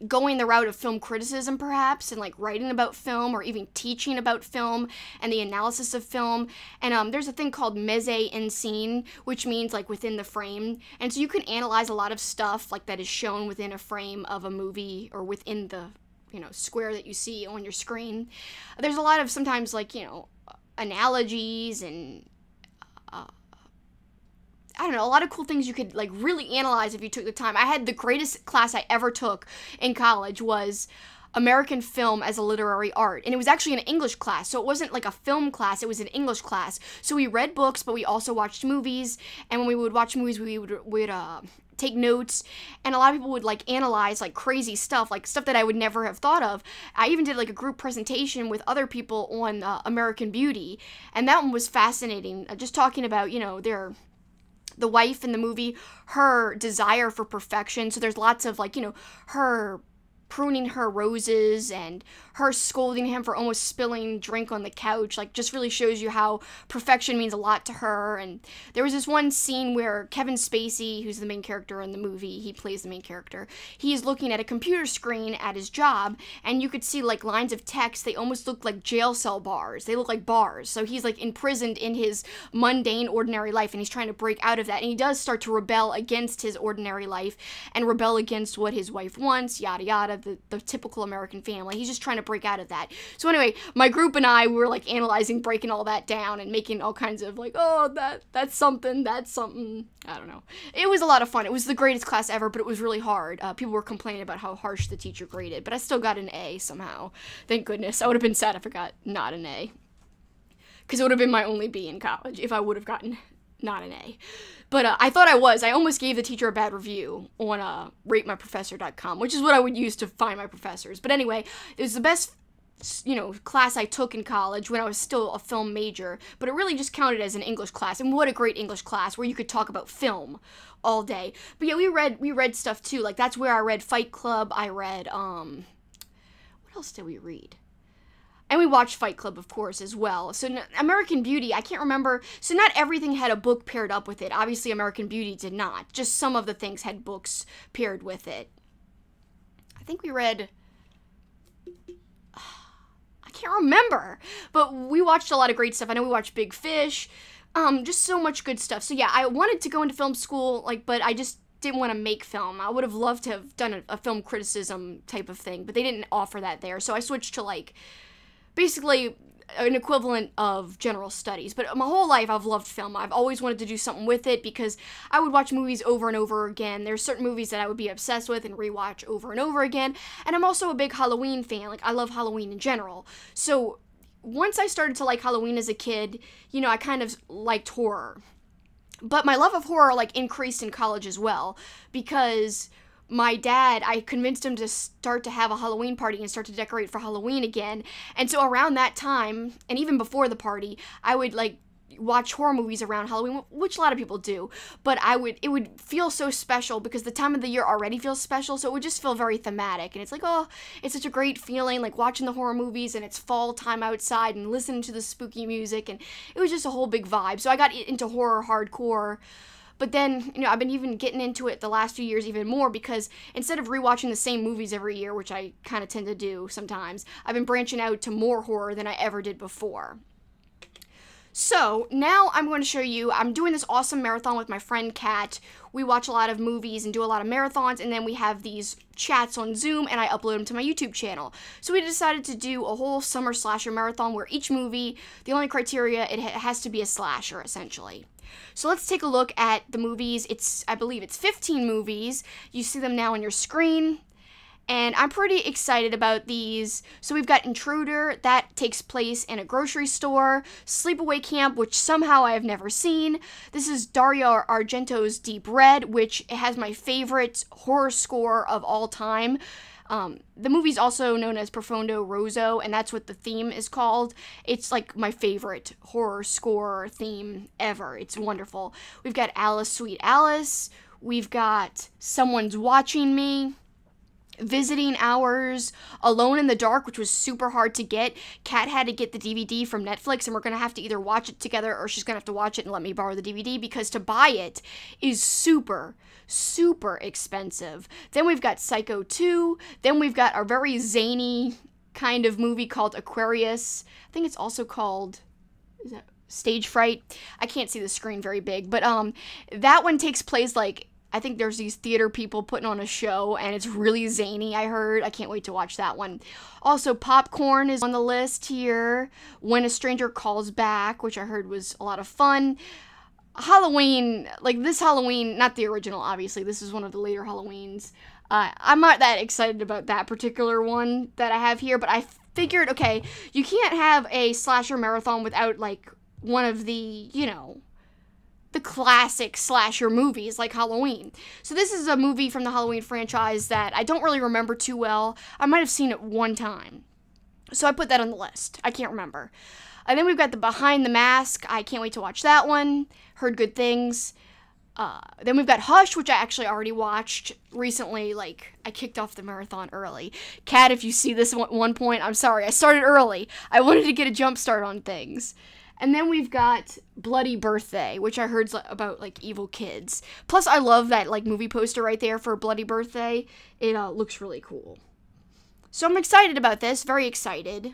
going the route of film criticism, perhaps, and like writing about film or even teaching about film and the analysis of film. And there's a thing called mise en scene, which means like within the frame. And so you can analyze a lot of stuff like that is shown within a frame of a movie or within the, you know, square that you see on your screen. There's a lot of sometimes, like, you know, analogies and, I don't know, a lot of cool things you could, like, really analyze if you took the time. I had the greatest class I ever took in college was American Film as a Literary Art, and it was actually an English class, so it wasn't, like, a film class, it was an English class. So we read books, but we also watched movies, and when we would watch movies, we would take notes, and a lot of people would like analyze like crazy stuff, like stuff that I would never have thought of. I even did like a group presentation with other people on American Beauty, and that one was fascinating, just talking about, you know, the wife in the movie, her desire for perfection. So there's lots of like, you know, her pruning her roses and her scolding him for almost spilling drink on the couch, like just really shows you how perfection means a lot to her. And there was this one scene where Kevin Spacey, who's the main character in the movie, he plays the main character, he is looking at a computer screen at his job, and you could see like lines of text, they almost look like jail cell bars, they look like bars. So he's like imprisoned in his mundane ordinary life, and he's trying to break out of that, and he does start to rebel against his ordinary life and rebel against what his wife wants, yada yada. The typical American family. He's just trying to break out of that. So anyway, my group and I, we were like analyzing, breaking all that down and making all kinds of like, oh, that's something. I don't know. It was a lot of fun. It was the greatest class ever, but it was really hard. People were complaining about how harsh the teacher graded, but I still got an A somehow. Thank goodness. I would have been sad if I got not an A, because it would have been my only B in college if I would have gotten not an A. But I thought I was. I almost gave the teacher a bad review on ratemyprofessor.com, which is what I would use to find my professors. But anyway, it was the best, you know, class I took in college when I was still a film major, but it really just counted as an English class. And what a great English class where you could talk about film all day. But yeah, we read stuff too. Like that's where I read Fight Club. I read what else did we read? And we watched Fight Club, of course, as well. So American Beauty, I can't remember. So not everything had a book paired up with it. Obviously, American Beauty did not. Just some of the things had books paired with it. I think we read... I can't remember. But we watched a lot of great stuff. I know we watched Big Fish. Just so much good stuff. So yeah, I wanted to go into film school, like, but I just didn't want to make film. I would have loved to have done a film criticism type of thing, but they didn't offer that there. So I switched to, like... basically an equivalent of general studies. But my whole life I've loved film. I've always wanted to do something with it because I would watch movies over and over again. There's certain movies that I would be obsessed with and rewatch over and over again. And I'm also a big Halloween fan. Like, I love Halloween in general. So once I started to like Halloween as a kid, you know, I kind of liked horror. But my love of horror, like, increased in college as well because... my dad, I convinced him to start to have a Halloween party and start to decorate for Halloween again. And so around that time, and even before the party, I would like watch horror movies around Halloween, which a lot of people do, but it would feel so special because the time of the year already feels special, so it would just feel very thematic. And it's like, oh, it's such a great feeling, like watching the horror movies and it's fall time outside and listening to the spooky music, and it was just a whole big vibe. So I got into horror hardcore. But then, you know, I've been even getting into it the last few years even more because instead of rewatching the same movies every year, which I kind of tend to do sometimes, I've been branching out to more horror than I ever did before. So now I'm going to show you, I'm doing this awesome marathon with my friend Kat. We watch a lot of movies and do a lot of marathons, and then we have these chats on Zoom and I upload them to my YouTube channel. So we decided to do a whole summer slasher marathon where each movie, the only criteria, it has to be a slasher essentially. So let's take a look at the movies. I believe it's 15 movies. You see them now on your screen. And I'm pretty excited about these. So we've got Intruder, that takes place in a grocery store. Sleepaway Camp, which somehow I have never seen. This is Dario Argento's Deep Red, which has my favorite horror score of all time. The movie's also known as Profondo Rosso, and that's what the theme is called. It's like my favorite horror score theme ever. It's wonderful. We've got Alice, Sweet Alice. We've got Someone's Watching Me. Visiting Hours, Alone in the Dark, which was super hard to get. Kat had to get the DVD from Netflix, and we're going to have to either watch it together or she's going to have to watch it and let me borrow the DVD, because to buy it is super, super expensive. Then we've got Psycho 2. Then we've got our very zany kind of movie called Aquarius. I think it's also called... Is that Stage Fright? I can't see the screen very big, but that one takes place like... I think there's these theater people putting on a show, and it's really zany, I heard. I can't wait to watch that one. Also, Popcorn is on the list here. When a Stranger Calls Back, which I heard was a lot of fun. Halloween, like this Halloween, not the original, obviously. This is one of the later Halloweens. I'm not that excited about that particular one that I have here, but I figured, okay, you can't have a slasher marathon without, like, one of the, you know... the classic slasher movies like Halloween. So this is a movie from the Halloween franchise that I don't really remember too well. I might have seen it one time. So I put that on the list. I can't remember. And then we've got the Behind the Mask. I can't wait to watch that one. Heard good things. Then we've got Hush, which I actually already watched recently. Like, I kicked off the marathon early. Kat, if you see this at one point, I'm sorry. I started early. I wanted to get a jump start on things. And then we've got Bloody Birthday, which I heard about, like, evil kids. Plus, I love that, like, movie poster right there for Bloody Birthday. It looks really cool. So I'm excited about this. Very excited.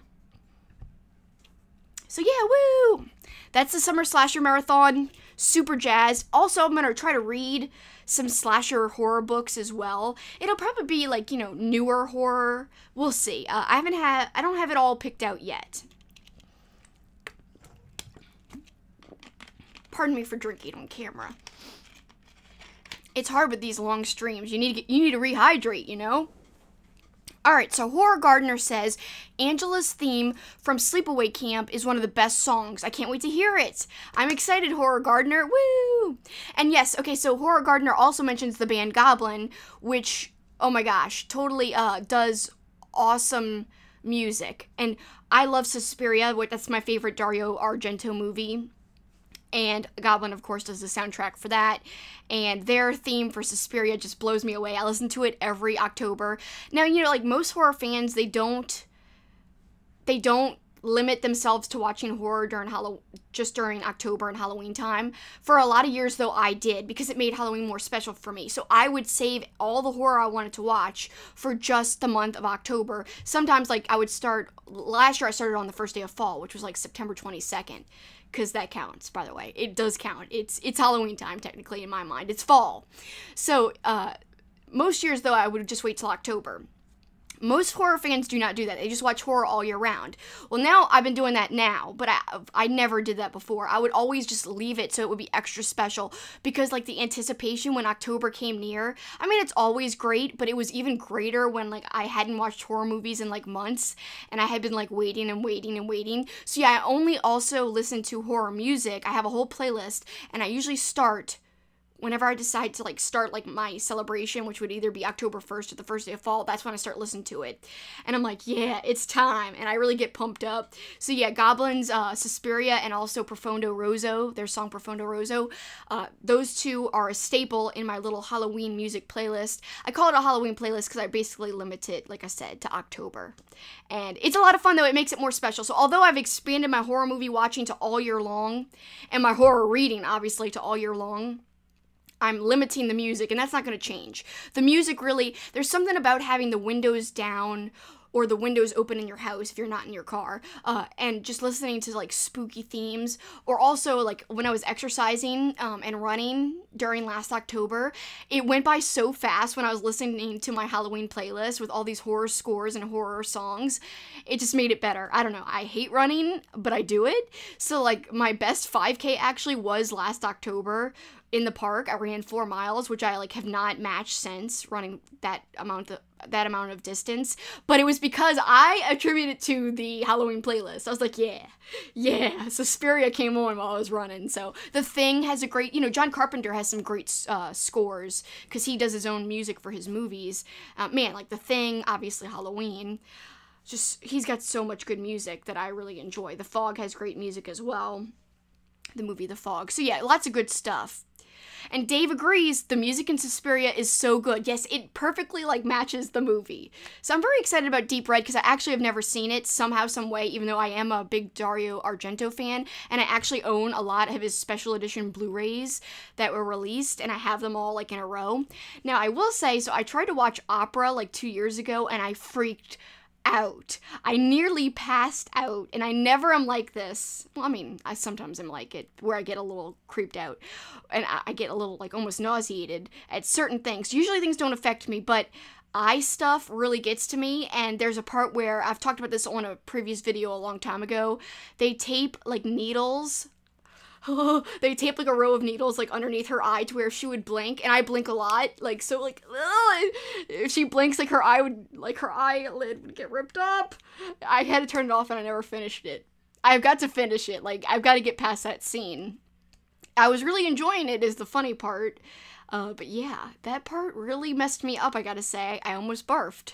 So, yeah, woo! That's the Summer Slasher Marathon. Super jazzed. Also, I'm going to try to read some slasher horror books as well. It'll probably be, like, you know, newer horror. We'll see. I don't have it all picked out yet. Pardon me for drinking on camera. It's hard with these long streams. You need to rehydrate, you know? Alright, so Horror Gardener says, Angela's theme from Sleepaway Camp is one of the best songs. I can't wait to hear it. I'm excited, Horror Gardener. Woo! And yes, okay, so Horror Gardener also mentions the band Goblin, which, oh my gosh, totally does awesome music. And I love Suspiria. That's my favorite Dario Argento movie. And Goblin, of course, does the soundtrack for that. And their theme for Suspiria just blows me away. I listen to it every October. Now, you know, like most horror fans, they don't limit themselves to watching horror just during October and Halloween time. For a lot of years, though, I did, because it made Halloween more special for me. So I would save all the horror I wanted to watch for just the month of October. Sometimes, like, I would start, last year I started on the first day of fall, which was like September 22nd. Because that counts, by the way. It does count. It's Halloween time, technically, in my mind. It's fall. So, most years, though, I would just wait till October. Most horror fans do not do that. They just watch horror all year round. Well, now, I've been doing that now, but I never did that before. I would always just leave it so it would be extra special. Because, like, the anticipation when October came near, I mean, it's always great, but it was even greater when, like, I hadn't watched horror movies in, like, months. And I had been, like, waiting and waiting and waiting. So, yeah, I only also listen to horror music. I have a whole playlist, and I usually start... Whenever I decide to, like, start, like, my celebration, which would either be October 1st or the first day of fall, that's when I start listening to it. And I'm like, yeah, it's time. And I really get pumped up. So, yeah, Goblin's Suspiria and also Profondo Rosso, their song Profondo Rosso, those two are a staple in my little Halloween music playlist. I call it a Halloween playlist because I basically limit it, like I said, to October. And it's a lot of fun, though. It makes it more special. So, although I've expanded my horror movie watching to all year long, and my horror reading, obviously, to all year long, I'm limiting the music, and that's not going to change. The music really, there's something about having the windows down, or the windows open in your house if you're not in your car, and just listening to, like, spooky themes. Or also, like, when I was exercising and running during last October, it went by so fast when I was listening to my Halloween playlist with all these horror scores and horror songs. It just made it better. I don't know. I hate running, but I do it. So, like, my best 5K actually was last October in the park. I ran 4 miles, which I, like, have not matched since running that amount of distance, but it was because I attributed it to the Halloween playlist. I was like, yeah, Suspiria came on while I was running. So The Thing has a great, you know, John Carpenter has some great scores because he does his own music for his movies. Man, like The Thing, obviously Halloween, just, he's got so much good music that I really enjoy. The Fog has great music as well, the movie The Fog. So yeah, lots of good stuff. And Dave agrees, the music in Suspiria is so good. Yes, it perfectly, like, matches the movie. So I'm very excited about Deep Red because I actually have never seen it somehow, some way, even though I am a big Dario Argento fan. And I actually own a lot of his special edition Blu-rays that were released, and I have them all, like, in a row. Now, I will say, so I tried to watch Opera, like, 2 years ago, and I freaked out. I nearly passed out, and I never am like this. Well, I mean, I sometimes am like it, where I get a little creeped out, and I get a little, like, almost nauseated at certain things. Usually things don't affect me, but eye stuff really gets to me. And there's a part where, I've talked about this on a previous video a long time ago, they tape, like, needles. They tape, like, a row of needles, like, underneath her eye to where she would blink, and I blink a lot, like, so, like, if she blinks, like, her eye would, like, her eyelid would get ripped up. I had to turn it off, and I never finished it. I've got to finish it. Like, I've got to get past that scene. I was really enjoying it, is the funny part, but yeah, that part really messed me up, I gotta say. I almost barfed.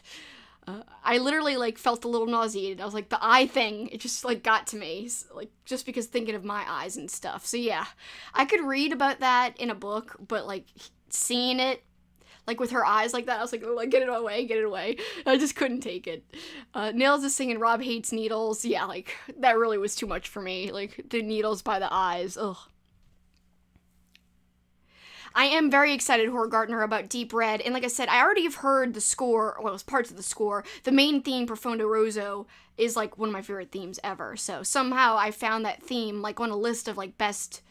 I literally, like, felt a little nauseated. I was like, the eye thing, it just, like, got to me, like, just because thinking of my eyes and stuff. So yeah, I could read about that in a book, but, like, seeing it, like, with her eyes like that, I was like, oh, get it away, get it away. I just couldn't take it. Nails is singing Rob Hates Needles. Yeah, like, that really was too much for me. Like, the needles by the eyes, ugh. I am very excited, Horgartner, about Deep Red, and like I said, I already have heard the score, well, it was parts of the score. The main theme, Profondo Rosso, is, like, one of my favorite themes ever, so somehow I found that theme, like, on a list of, like, best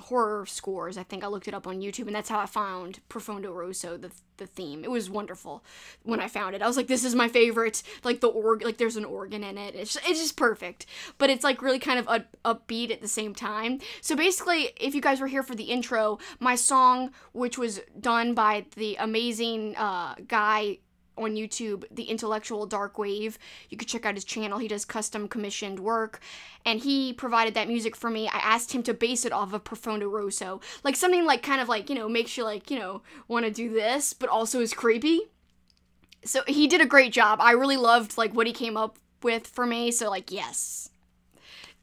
horror scores. I think I looked it up on YouTube, and that's how I found Profondo Rosso, the theme. It was wonderful when I found it. I was like, this is my favorite. Like, the org, like, there's an organ in it. It's just perfect, but it's, like, really kind of upbeat at the same time. So basically, if you guys were here for the intro, my song, which was done by the amazing guy on YouTube, The Intellectual Dark Wave. You could check out his channel. He does custom commissioned work, and he provided that music for me. I asked him to base it off of Profondo Rosso, like something like kind of like, you know, makes you like, you know, want to do this, but also is creepy. So he did a great job. I really loved like what he came up with for me. So like, yes,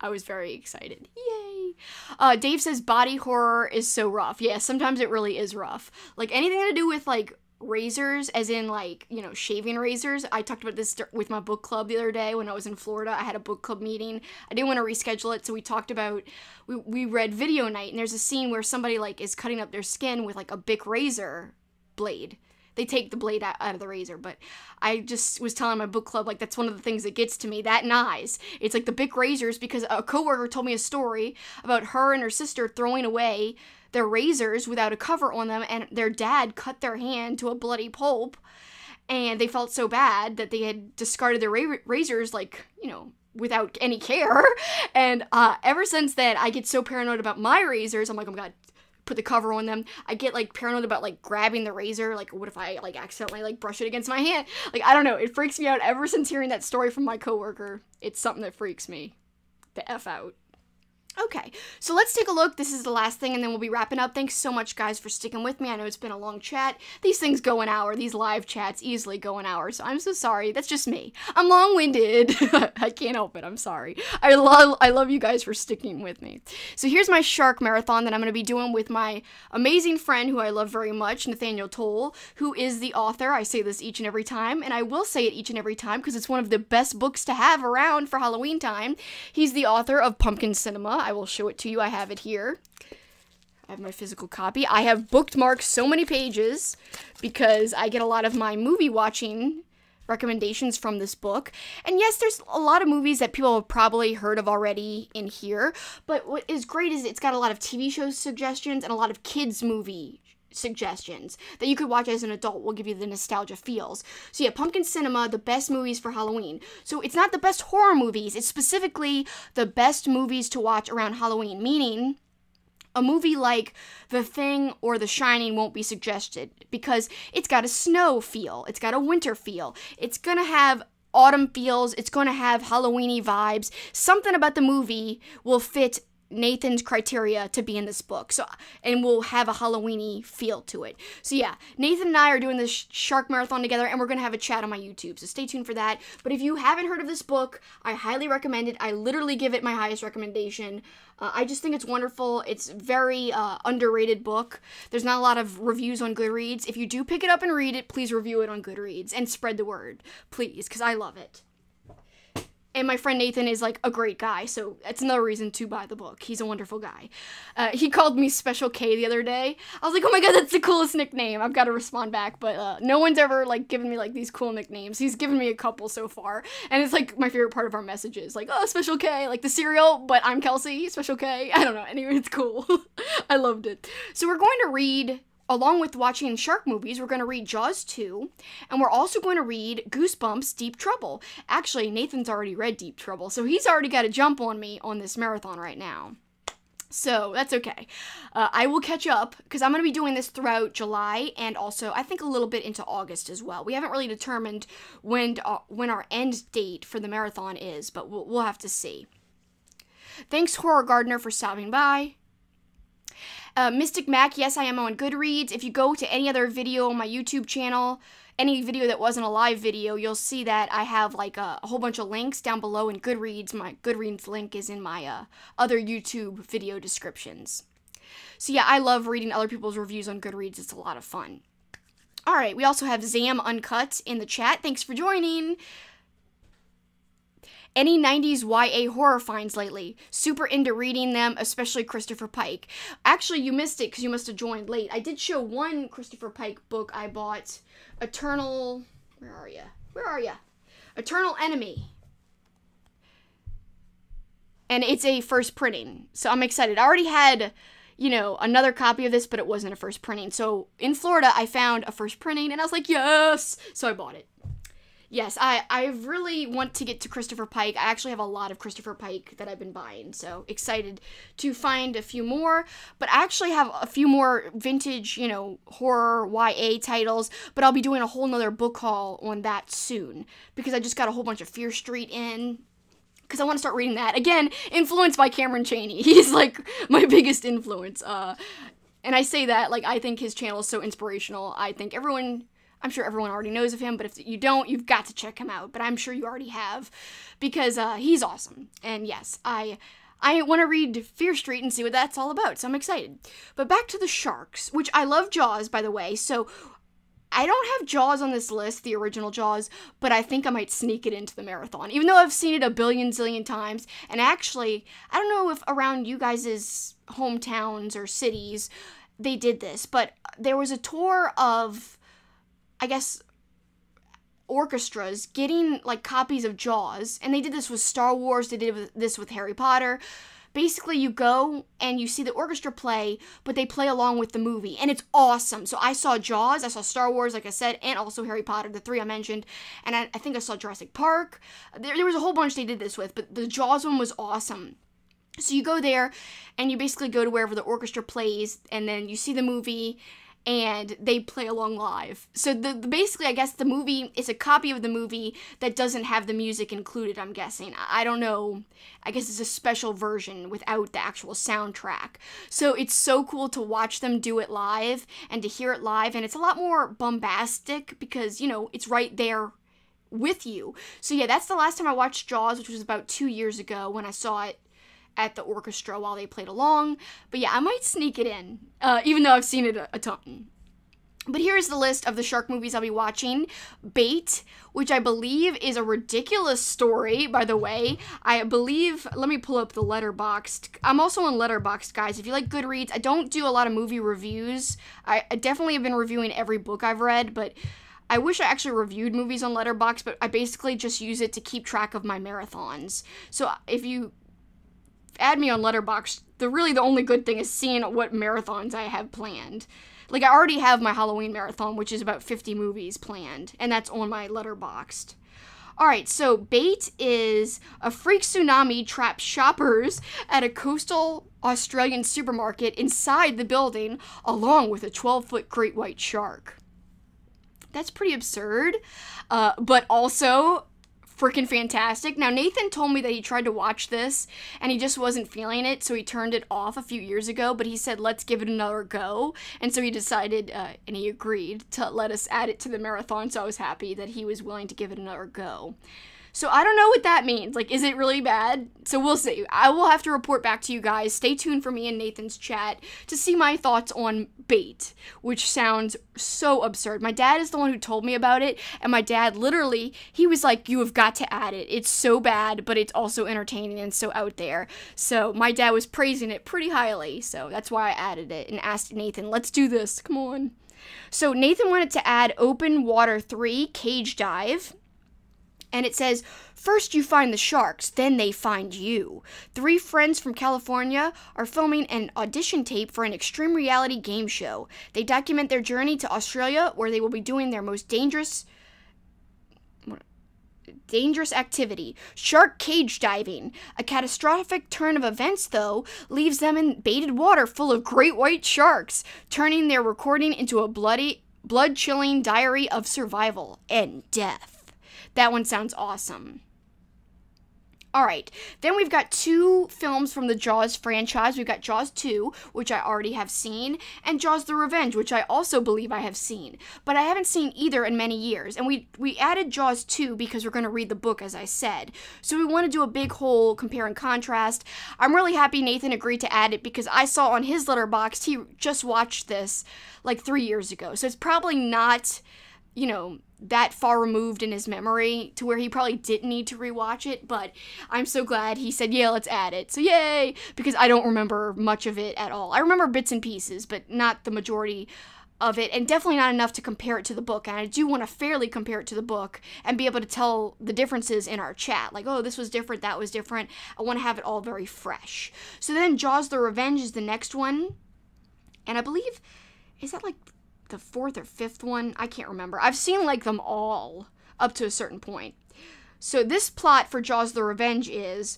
I was very excited. Yay. Dave says body horror is so rough. Yeah, sometimes it really is rough. Like anything to do with like razors, as in like, you know, shaving razors. I talked about this with my book club the other day when I was in Florida. I had a book club meeting. I didn't want to reschedule it, so we talked about, we read Video Night, and there's a scene where somebody like is cutting up their skin with like a Bic razor blade. They take the blade out of the razor, but I just was telling my book club, like, that's one of the things that gets to me, that and eyes. It's like the Bic razors, because a coworker told me a story about her and her sister throwing away their razors without a cover on them, and their dad cut their hand to a bloody pulp, and they felt so bad that they had discarded their razors, like, you know, without any care. And ever since then, I get so paranoid about my razors. I'm like, oh my god, put the cover on them. I get like paranoid about like grabbing the razor, like what if I like accidentally like brush it against my hand? Like, I don't know, it freaks me out. Ever since hearing that story from my coworker, it's something that freaks me the F out. Okay, so let's take a look. This is the last thing, and then we'll be wrapping up. Thanks so much, guys, for sticking with me. I know it's been a long chat. These things go an hour. These live chats easily go an hour, so I'm so sorry. That's just me. I'm long-winded. I can't help it. I'm sorry. I love you guys for sticking with me. So here's my shark marathon that I'm going to be doing with my amazing friend who I love very much, Nathaniel Toll, who is the author. I say this each and every time, and I will say it each and every time because it's one of the best books to have around for Halloween time. He's the author of Pumpkin Cinema. I will show it to you. I have it here. I have my physical copy. I have bookmarked so many pages because I get a lot of my movie watching recommendations from this book. And yes, there's a lot of movies that people have probably heard of already in here, but what is great is it's got a lot of TV show suggestions and a lot of kids movie suggestions that you could watch as an adult will give you the nostalgia feels. So yeah, Pumpkin Cinema, the best movies for Halloween. So it's not the best horror movies, it's specifically the best movies to watch around Halloween, meaning a movie like The Thing or The Shining won't be suggested because it's got a snow feel, it's got a winter feel, it's gonna have autumn feels, it's gonna have Halloweeny vibes. Something about the movie will fit Nathan's criteria to be in this book, so, and we'll have a Halloweeny feel to it. So yeah, Nathan and I are doing this shark marathon together, and we're gonna have a chat on my YouTube, so stay tuned for that. But if you haven't heard of this book, I highly recommend it. I literally give it my highest recommendation. I just think it's wonderful. It's very underrated book. There's not a lot of reviews on Goodreads. If you do pick it up and read it, please review it on Goodreads and spread the word, please, because I love it. And my friend Nathan is, like, a great guy, so that's another reason to buy the book. He's a wonderful guy. He called me Special K the other day. I was like, oh my god, that's the coolest nickname. I've got to respond back, but no one's ever, like, given me, like, these cool nicknames. He's given me a couple so far, and it's, like, my favorite part of our messages. Like, oh, Special K, like the cereal, but I'm Kelsey, Special K. I don't know. Anyway, it's cool. I loved it. So we're going to read, along with watching shark movies, we're going to read Jaws 2, and we're also going to read Goosebumps Deep Trouble. Actually, Nathan's already read Deep Trouble, so he's already got a jump on me on this marathon right now. So, that's okay. I will catch up, because I'm going to be doing this throughout July, and also, I think a little bit into August as well. We haven't really determined when our end date for the marathon is, but we'll have to see. Thanks, Horror Gardener, for stopping by. Mystic Mac, yes, I am on Goodreads. If you go to any other video on my YouTube channel, any video that wasn't a live video, you'll see that I have, like, a whole bunch of links down below in Goodreads. My Goodreads link is in my other YouTube video descriptions. So, yeah, I love reading other people's reviews on Goodreads. It's a lot of fun. All right, we also have Zam Uncut in the chat. Thanks for joining. Any 90s YA horror finds lately? Super into reading them, especially Christopher Pike. Actually, you missed it because you must have joined late. I did show one Christopher Pike book I bought. Eternal... Where are you? Where are you? Eternal Enemy. And it's a first printing. So I'm excited. I already had, you know, another copy of this, but it wasn't a first printing. So in Florida, I found a first printing and I was like, yes! So I bought it. Yes, I really want to get to Christopher Pike. I actually have a lot of Christopher Pike that I've been buying, so excited to find a few more. But I actually have a few more vintage, you know, horror YA titles, but I'll be doing a whole nother book haul on that soon because I just got a whole bunch of Fear Street in because I want to start reading that. Again, influenced by Cameron Chaney. He's, like, my biggest influence. And I say that, like, I think his channel is so inspirational. I think everyone... I'm sure everyone already knows of him, but if you don't, you've got to check him out. But I'm sure you already have, because he's awesome. And yes, I want to read Fear Street and see what that's all about, so I'm excited. But back to the sharks, which I love Jaws, by the way, so I don't have Jaws on this list, the original Jaws, but I think I might sneak it into the marathon, even though I've seen it a billion zillion times. And actually, I don't know if around you guys' hometowns or cities they did this, but there was a tour of... I guess, orchestras getting, like, copies of Jaws, and they did this with Star Wars, they did this with Harry Potter. Basically, you go and you see the orchestra play, but they play along with the movie, and it's awesome. So I saw Jaws, I saw Star Wars, like I said, and also Harry Potter, the three I mentioned, and I think I saw Jurassic Park. There was a whole bunch they did this with, but the Jaws one was awesome. So you go there, and you basically go to wherever the orchestra plays, and then you see the movie, and they play along live. So the basically, I guess the movie is a copy of the movie that doesn't have the music included, I'm guessing. I don't know. I guess it's a special version without the actual soundtrack. So it's so cool to watch them do it live and to hear it live. And it's a lot more bombastic because, you know, it's right there with you. So yeah, that's the last time I watched Jaws, which was about 2 years ago when I saw it at the orchestra while they played along. But yeah, I might sneak it in, even though I've seen it a ton. But here is the list of the shark movies I'll be watching. Bait, which I believe is a ridiculous story, by the way. I believe, let me pull up the Letterboxd. I'm also on Letterboxd, guys. If you like Goodreads, I don't do a lot of movie reviews. I definitely have been reviewing every book I've read, but I wish I actually reviewed movies on Letterboxd, but I basically just use it to keep track of my marathons. So if you add me on Letterboxd, really the only good thing is seeing what marathons I have planned. Like, I already have my Halloween marathon, which is about 50 movies planned, and that's on my Letterboxd. All right, so Bait is a freak tsunami traps shoppers at a coastal Australian supermarket inside the building, along with a 12-foot great white shark. That's pretty absurd, but also freaking fantastic. Now, Nathan told me that he tried to watch this, and he just wasn't feeling it, so he turned it off a few years ago, but he said, let's give it another go, and so he decided, and he agreed to let us add it to the marathon, so I was happy that he was willing to give it another go. So I don't know what that means. Like, is it really bad? So we'll see. I will have to report back to you guys. Stay tuned for me and Nathan's chat to see my thoughts on Bait, which sounds so absurd. My dad is the one who told me about it, and my dad literally, he was like, you have got to add it. It's so bad, but it's also entertaining and so out there. So my dad was praising it pretty highly, so that's why I added it and asked Nathan, let's do this. Come on. So Nathan wanted to add Open Water 3, Cage Dive. And it says, first you find the sharks, then they find you. Three friends from California are filming an audition tape for an extreme reality game show. They document their journey to Australia, where they will be doing their most dangerous activity, shark cage diving. A catastrophic turn of events, though, leaves them in baited water full of great white sharks, turning their recording into a blood-chilling diary of survival and death. That one sounds awesome. All right, then we've got two films from the Jaws franchise. We've got Jaws 2, which I already have seen, and Jaws the Revenge, which I also believe I have seen. But I haven't seen either in many years. And we added Jaws 2 because we're going to read the book, as I said. So we want to do a big whole compare and contrast. I'm really happy Nathan agreed to add it because I saw on his Letterboxd, he just watched this like 3 years ago. So it's probably not, you know, that far removed in his memory to where he probably didn't need to rewatch it, but I'm so glad he said, yeah, let's add it. So yay, because I don't remember much of it at all. I remember bits and pieces, but not the majority of it, and definitely not enough to compare it to the book. And I do want to fairly compare it to the book and be able to tell the differences in our chat. Like, oh, this was different, that was different. I want to have it all very fresh. So then Jaws the Revenge is the next one. And I believe, is that like the fourth or fifth one? I can't remember. I've seen like them all up to a certain point. So this plot for Jaws the Revenge is,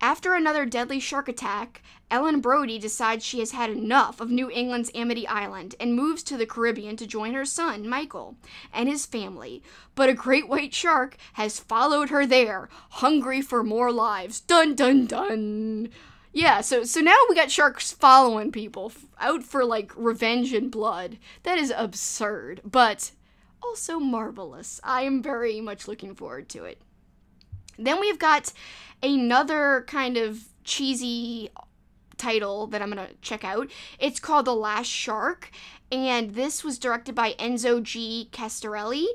after another deadly shark attack, Ellen Brody decides she has had enough of New England's Amity Island and moves to the Caribbean to join her son, Michael, and his family. But a great white shark has followed her there, hungry for more lives. Dun, dun, dun. Yeah, so now we got sharks following people out for, like, revenge and blood. That is absurd, but also marvelous. I am very much looking forward to it. Then we've got another kind of cheesy title that I'm going to check out. It's called The Last Shark, and this was directed by Enzo G. Castorelli,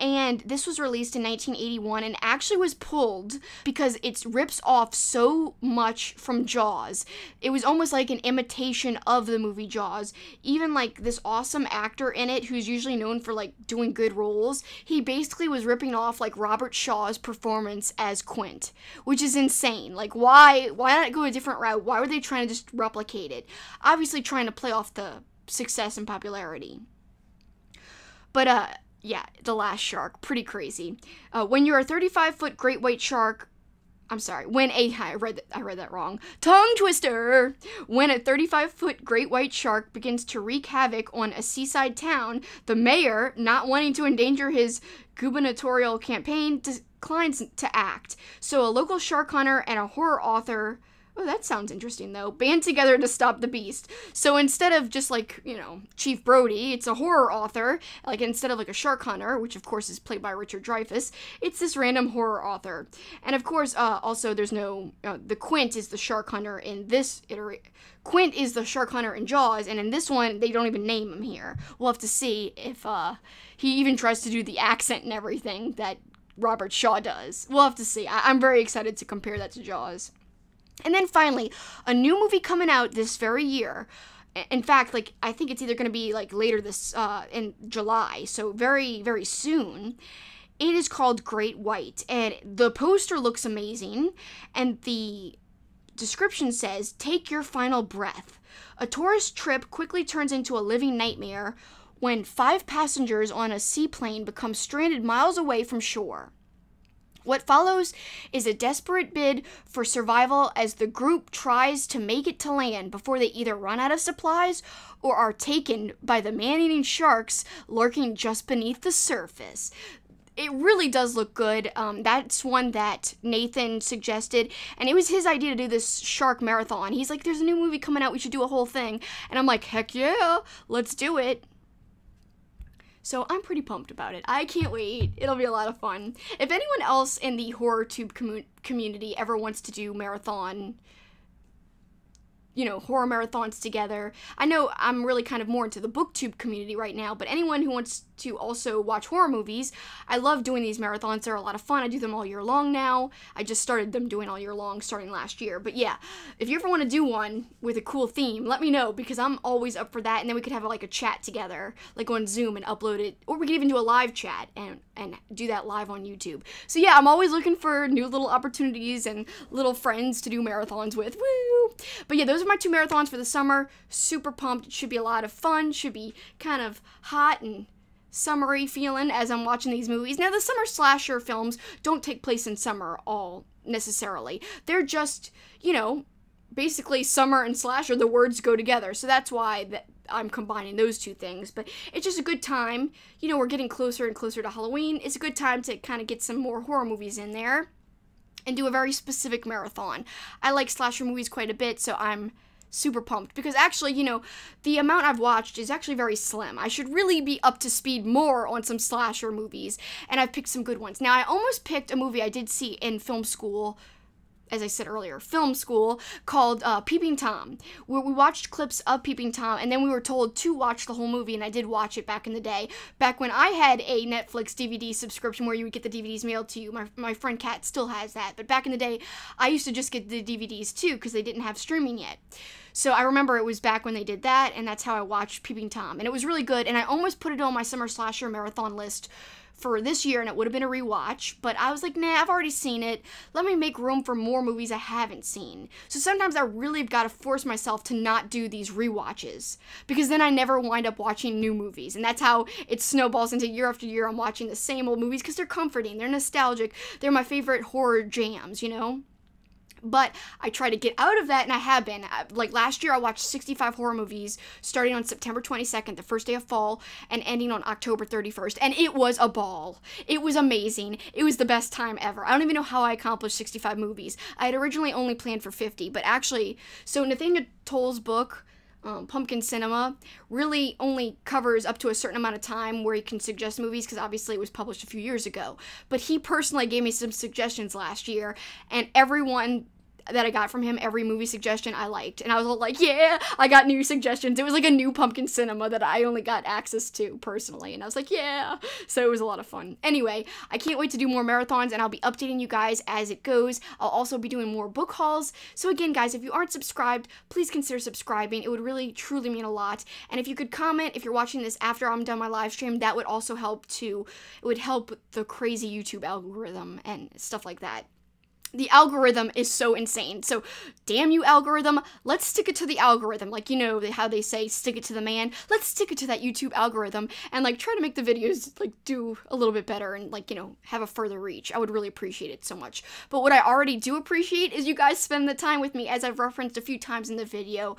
and this was released in 1981 and actually was pulled because it rips off so much from Jaws. It was almost like an imitation of the movie Jaws. Even like this awesome actor in it who's usually known for like doing good roles, he basically was ripping off like Robert Shaw's performance as Quint, which is insane. Like why not go a different route? Why were they trying to just replicate it? Obviously trying to play off the success and popularity. But, yeah, The Last Shark, pretty crazy. When you're a 35-foot great white shark, When a 35-foot great white shark begins to wreak havoc on a seaside town, the mayor, not wanting to endanger his gubernatorial campaign, declines to act. So a local shark hunter and a horror author Oh, that sounds interesting, though. Band together to stop the beast. So instead of just, like, you know, Chief Brody, it's a horror author. Like, instead of, like, a shark hunter, which, of course, is played by Richard Dreyfuss, it's this random horror author. And, of course, also, there's no... the Quint is the shark hunter in this iteration. Quint is the shark hunter in Jaws, and in this one, they don't even name him here. We'll have to see if he even tries to do the accent and everything that Robert Shaw does. We'll have to see. I'm very excited to compare that to Jaws. And then finally, a new movie coming out this very year. In fact, like, I think it's either going to be, like, later this, in July, so very, very soon. It is called Great White, and the poster looks amazing, and the description says, "Take your final breath. A tourist trip quickly turns into a living nightmare when 5 passengers on a seaplane become stranded miles away from shore. What follows is a desperate bid for survival as the group tries to make it to land before they either run out of supplies or are taken by the man-eating sharks lurking just beneath the surface." It really does look good. That's one that Nathan suggested, and it was his idea to do this shark marathon. He's like, there's a new movie coming out, we should do a whole thing. And I'm like, heck yeah, let's do it. So I'm pretty pumped about it. I can't wait. It'll be a lot of fun. If anyone else in the HorrorTube community ever wants to do marathon, you know, horror marathons together, I know I'm really kind of more into the BookTube community right now, but anyone who wants to also watch horror movies, I love doing these marathons. They're a lot of fun. I do them all year long now. I just started them doing all year long starting last year. But yeah, if you ever want to do one with a cool theme, let me know, because I'm always up for that, and then we could have like a chat together, like on Zoom, and upload it, or we could even do a live chat and do that live on YouTube. So yeah, I'm always looking for new little opportunities and little friends to do marathons with. Woo! But yeah, those are my 2 marathons for the summer. Super pumped. It should be a lot of fun. Should be kind of hot and summery feeling as I'm watching these movies. Now, the summer slasher films don't take place in summer all necessarily. They're just, you know, basically summer and slasher, the words go together. So that's why I'm combining those 2 things. But it's just a good time. You know, we're getting closer and closer to Halloween. It's a good time to kind of get some more horror movies in there and do a very specific marathon. I like slasher movies quite a bit, so I'm super pumped, because actually, you know, the amount I've watched is actually very slim. I should really be up to speed more on some slasher movies, and I've picked some good ones. Now, I almost picked a movie I did see in film school, as I said earlier, film school, called Peeping Tom, where we watched clips of Peeping Tom, and then we were told to watch the whole movie, and I did watch it back in the day, back when I had a Netflix DVD subscription where you would get the DVDs mailed to you. My friend Kat still has that, but back in the day, I used to just get the DVDs too, because they didn't have streaming yet. So I remember it was back when they did that, and that's how I watched Peeping Tom, and it was really good, and I almost put it on my summer slasher marathon list for this year, and it would have been a rewatch, but I was like, nah, I've already seen it. Let me make room for more movies I haven't seen. So sometimes I really have got to force myself to not do these rewatches, because then I never wind up watching new movies, and that's how it snowballs into year after year. I'm watching the same old movies because they're comforting, they're nostalgic, they're my favorite horror jams, you know? But I try to get out of that, and I have been. Like, last year, I watched 65 horror movies, starting on September 22nd, the first day of fall, and ending on October 31st, and it was a ball. It was amazing. It was the best time ever. I don't even know how I accomplished 65 movies. I had originally only planned for 50, but actually, so Nathaniel Toll's book, Pumpkin Cinema, really only covers up to a certain amount of time where you can suggest movies, because obviously it was published a few years ago, but he personally gave me some suggestions last year, and everyone that I got from him, every movie suggestion I liked, and I was all like, yeah, I got new suggestions. It was like a new Pumpkin Cinema that I only got access to personally, and I was like, yeah, so it was a lot of fun. Anyway, I can't wait to do more marathons, and I'll be updating you guys as it goes. I'll also be doing more book hauls, so again, guys, if you aren't subscribed, please consider subscribing. It would really, truly mean a lot, and if you could comment, if you're watching this after I'm done my live stream, that would also help too. It would help the crazy YouTube algorithm and stuff like that. The algorithm is so insane. So, damn you, algorithm. Let's stick it to the algorithm. Like, you know how they say, stick it to the man. Let's stick it to that YouTube algorithm and, like, try to make the videos, like, do a little bit better and, like, you know, have a further reach. I would really appreciate it so much. But what I already do appreciate is you guys spend the time with me, as I've referenced a few times in the video.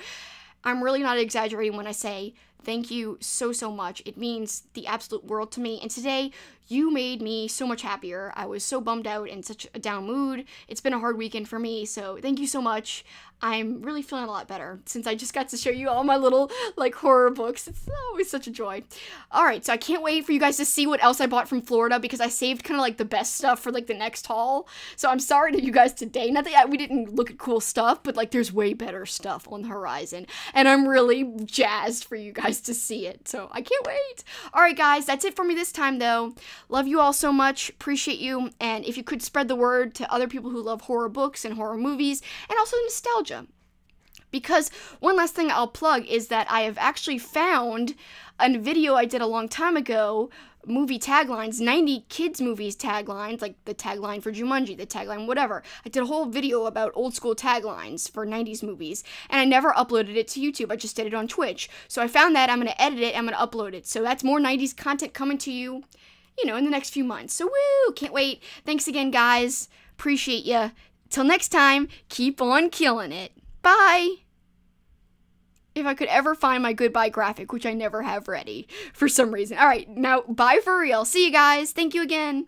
I'm really not exaggerating when I say Thank you so, so much. It means the absolute world to me. And today, you made me so much happier. I was so bummed out and such a down mood. It's been a hard weekend for me, so thank you so much. I'm really feeling a lot better since I just got to show you all my little, like, horror books. It's always such a joy. All right, so I can't wait for you guys to see what else I bought from Florida because I saved kind of, like, the best stuff for, like, the next haul. So I'm sorry to you guys today. Not that we didn't look at cool stuff, but, like, there's way better stuff on the horizon. And I'm really jazzed for you guys to see it, so I can't wait. All right, guys, that's it for me this time, though. Love you all so much, appreciate you, and if you could spread the word to other people who love horror books and horror movies, and also nostalgia. Because one last thing I'll plug is that I have actually found a video I did a long time ago, movie taglines, 90 kids movies taglines, like the tagline for Jumanji, the tagline whatever. I did a whole video about old school taglines for 90s movies, and I never uploaded it to YouTube. I just did it on Twitch. So I found that, I'm going to edit it, I'm going to upload it. So that's more 90s content coming to you, you know, in the next few months. So woo, can't wait. Thanks again, guys. Appreciate ya. Till next time, keep on killing it. Bye. If I could ever find my goodbye graphic, which I never have ready for some reason. All right, now bye for real. See you guys. Thank you again.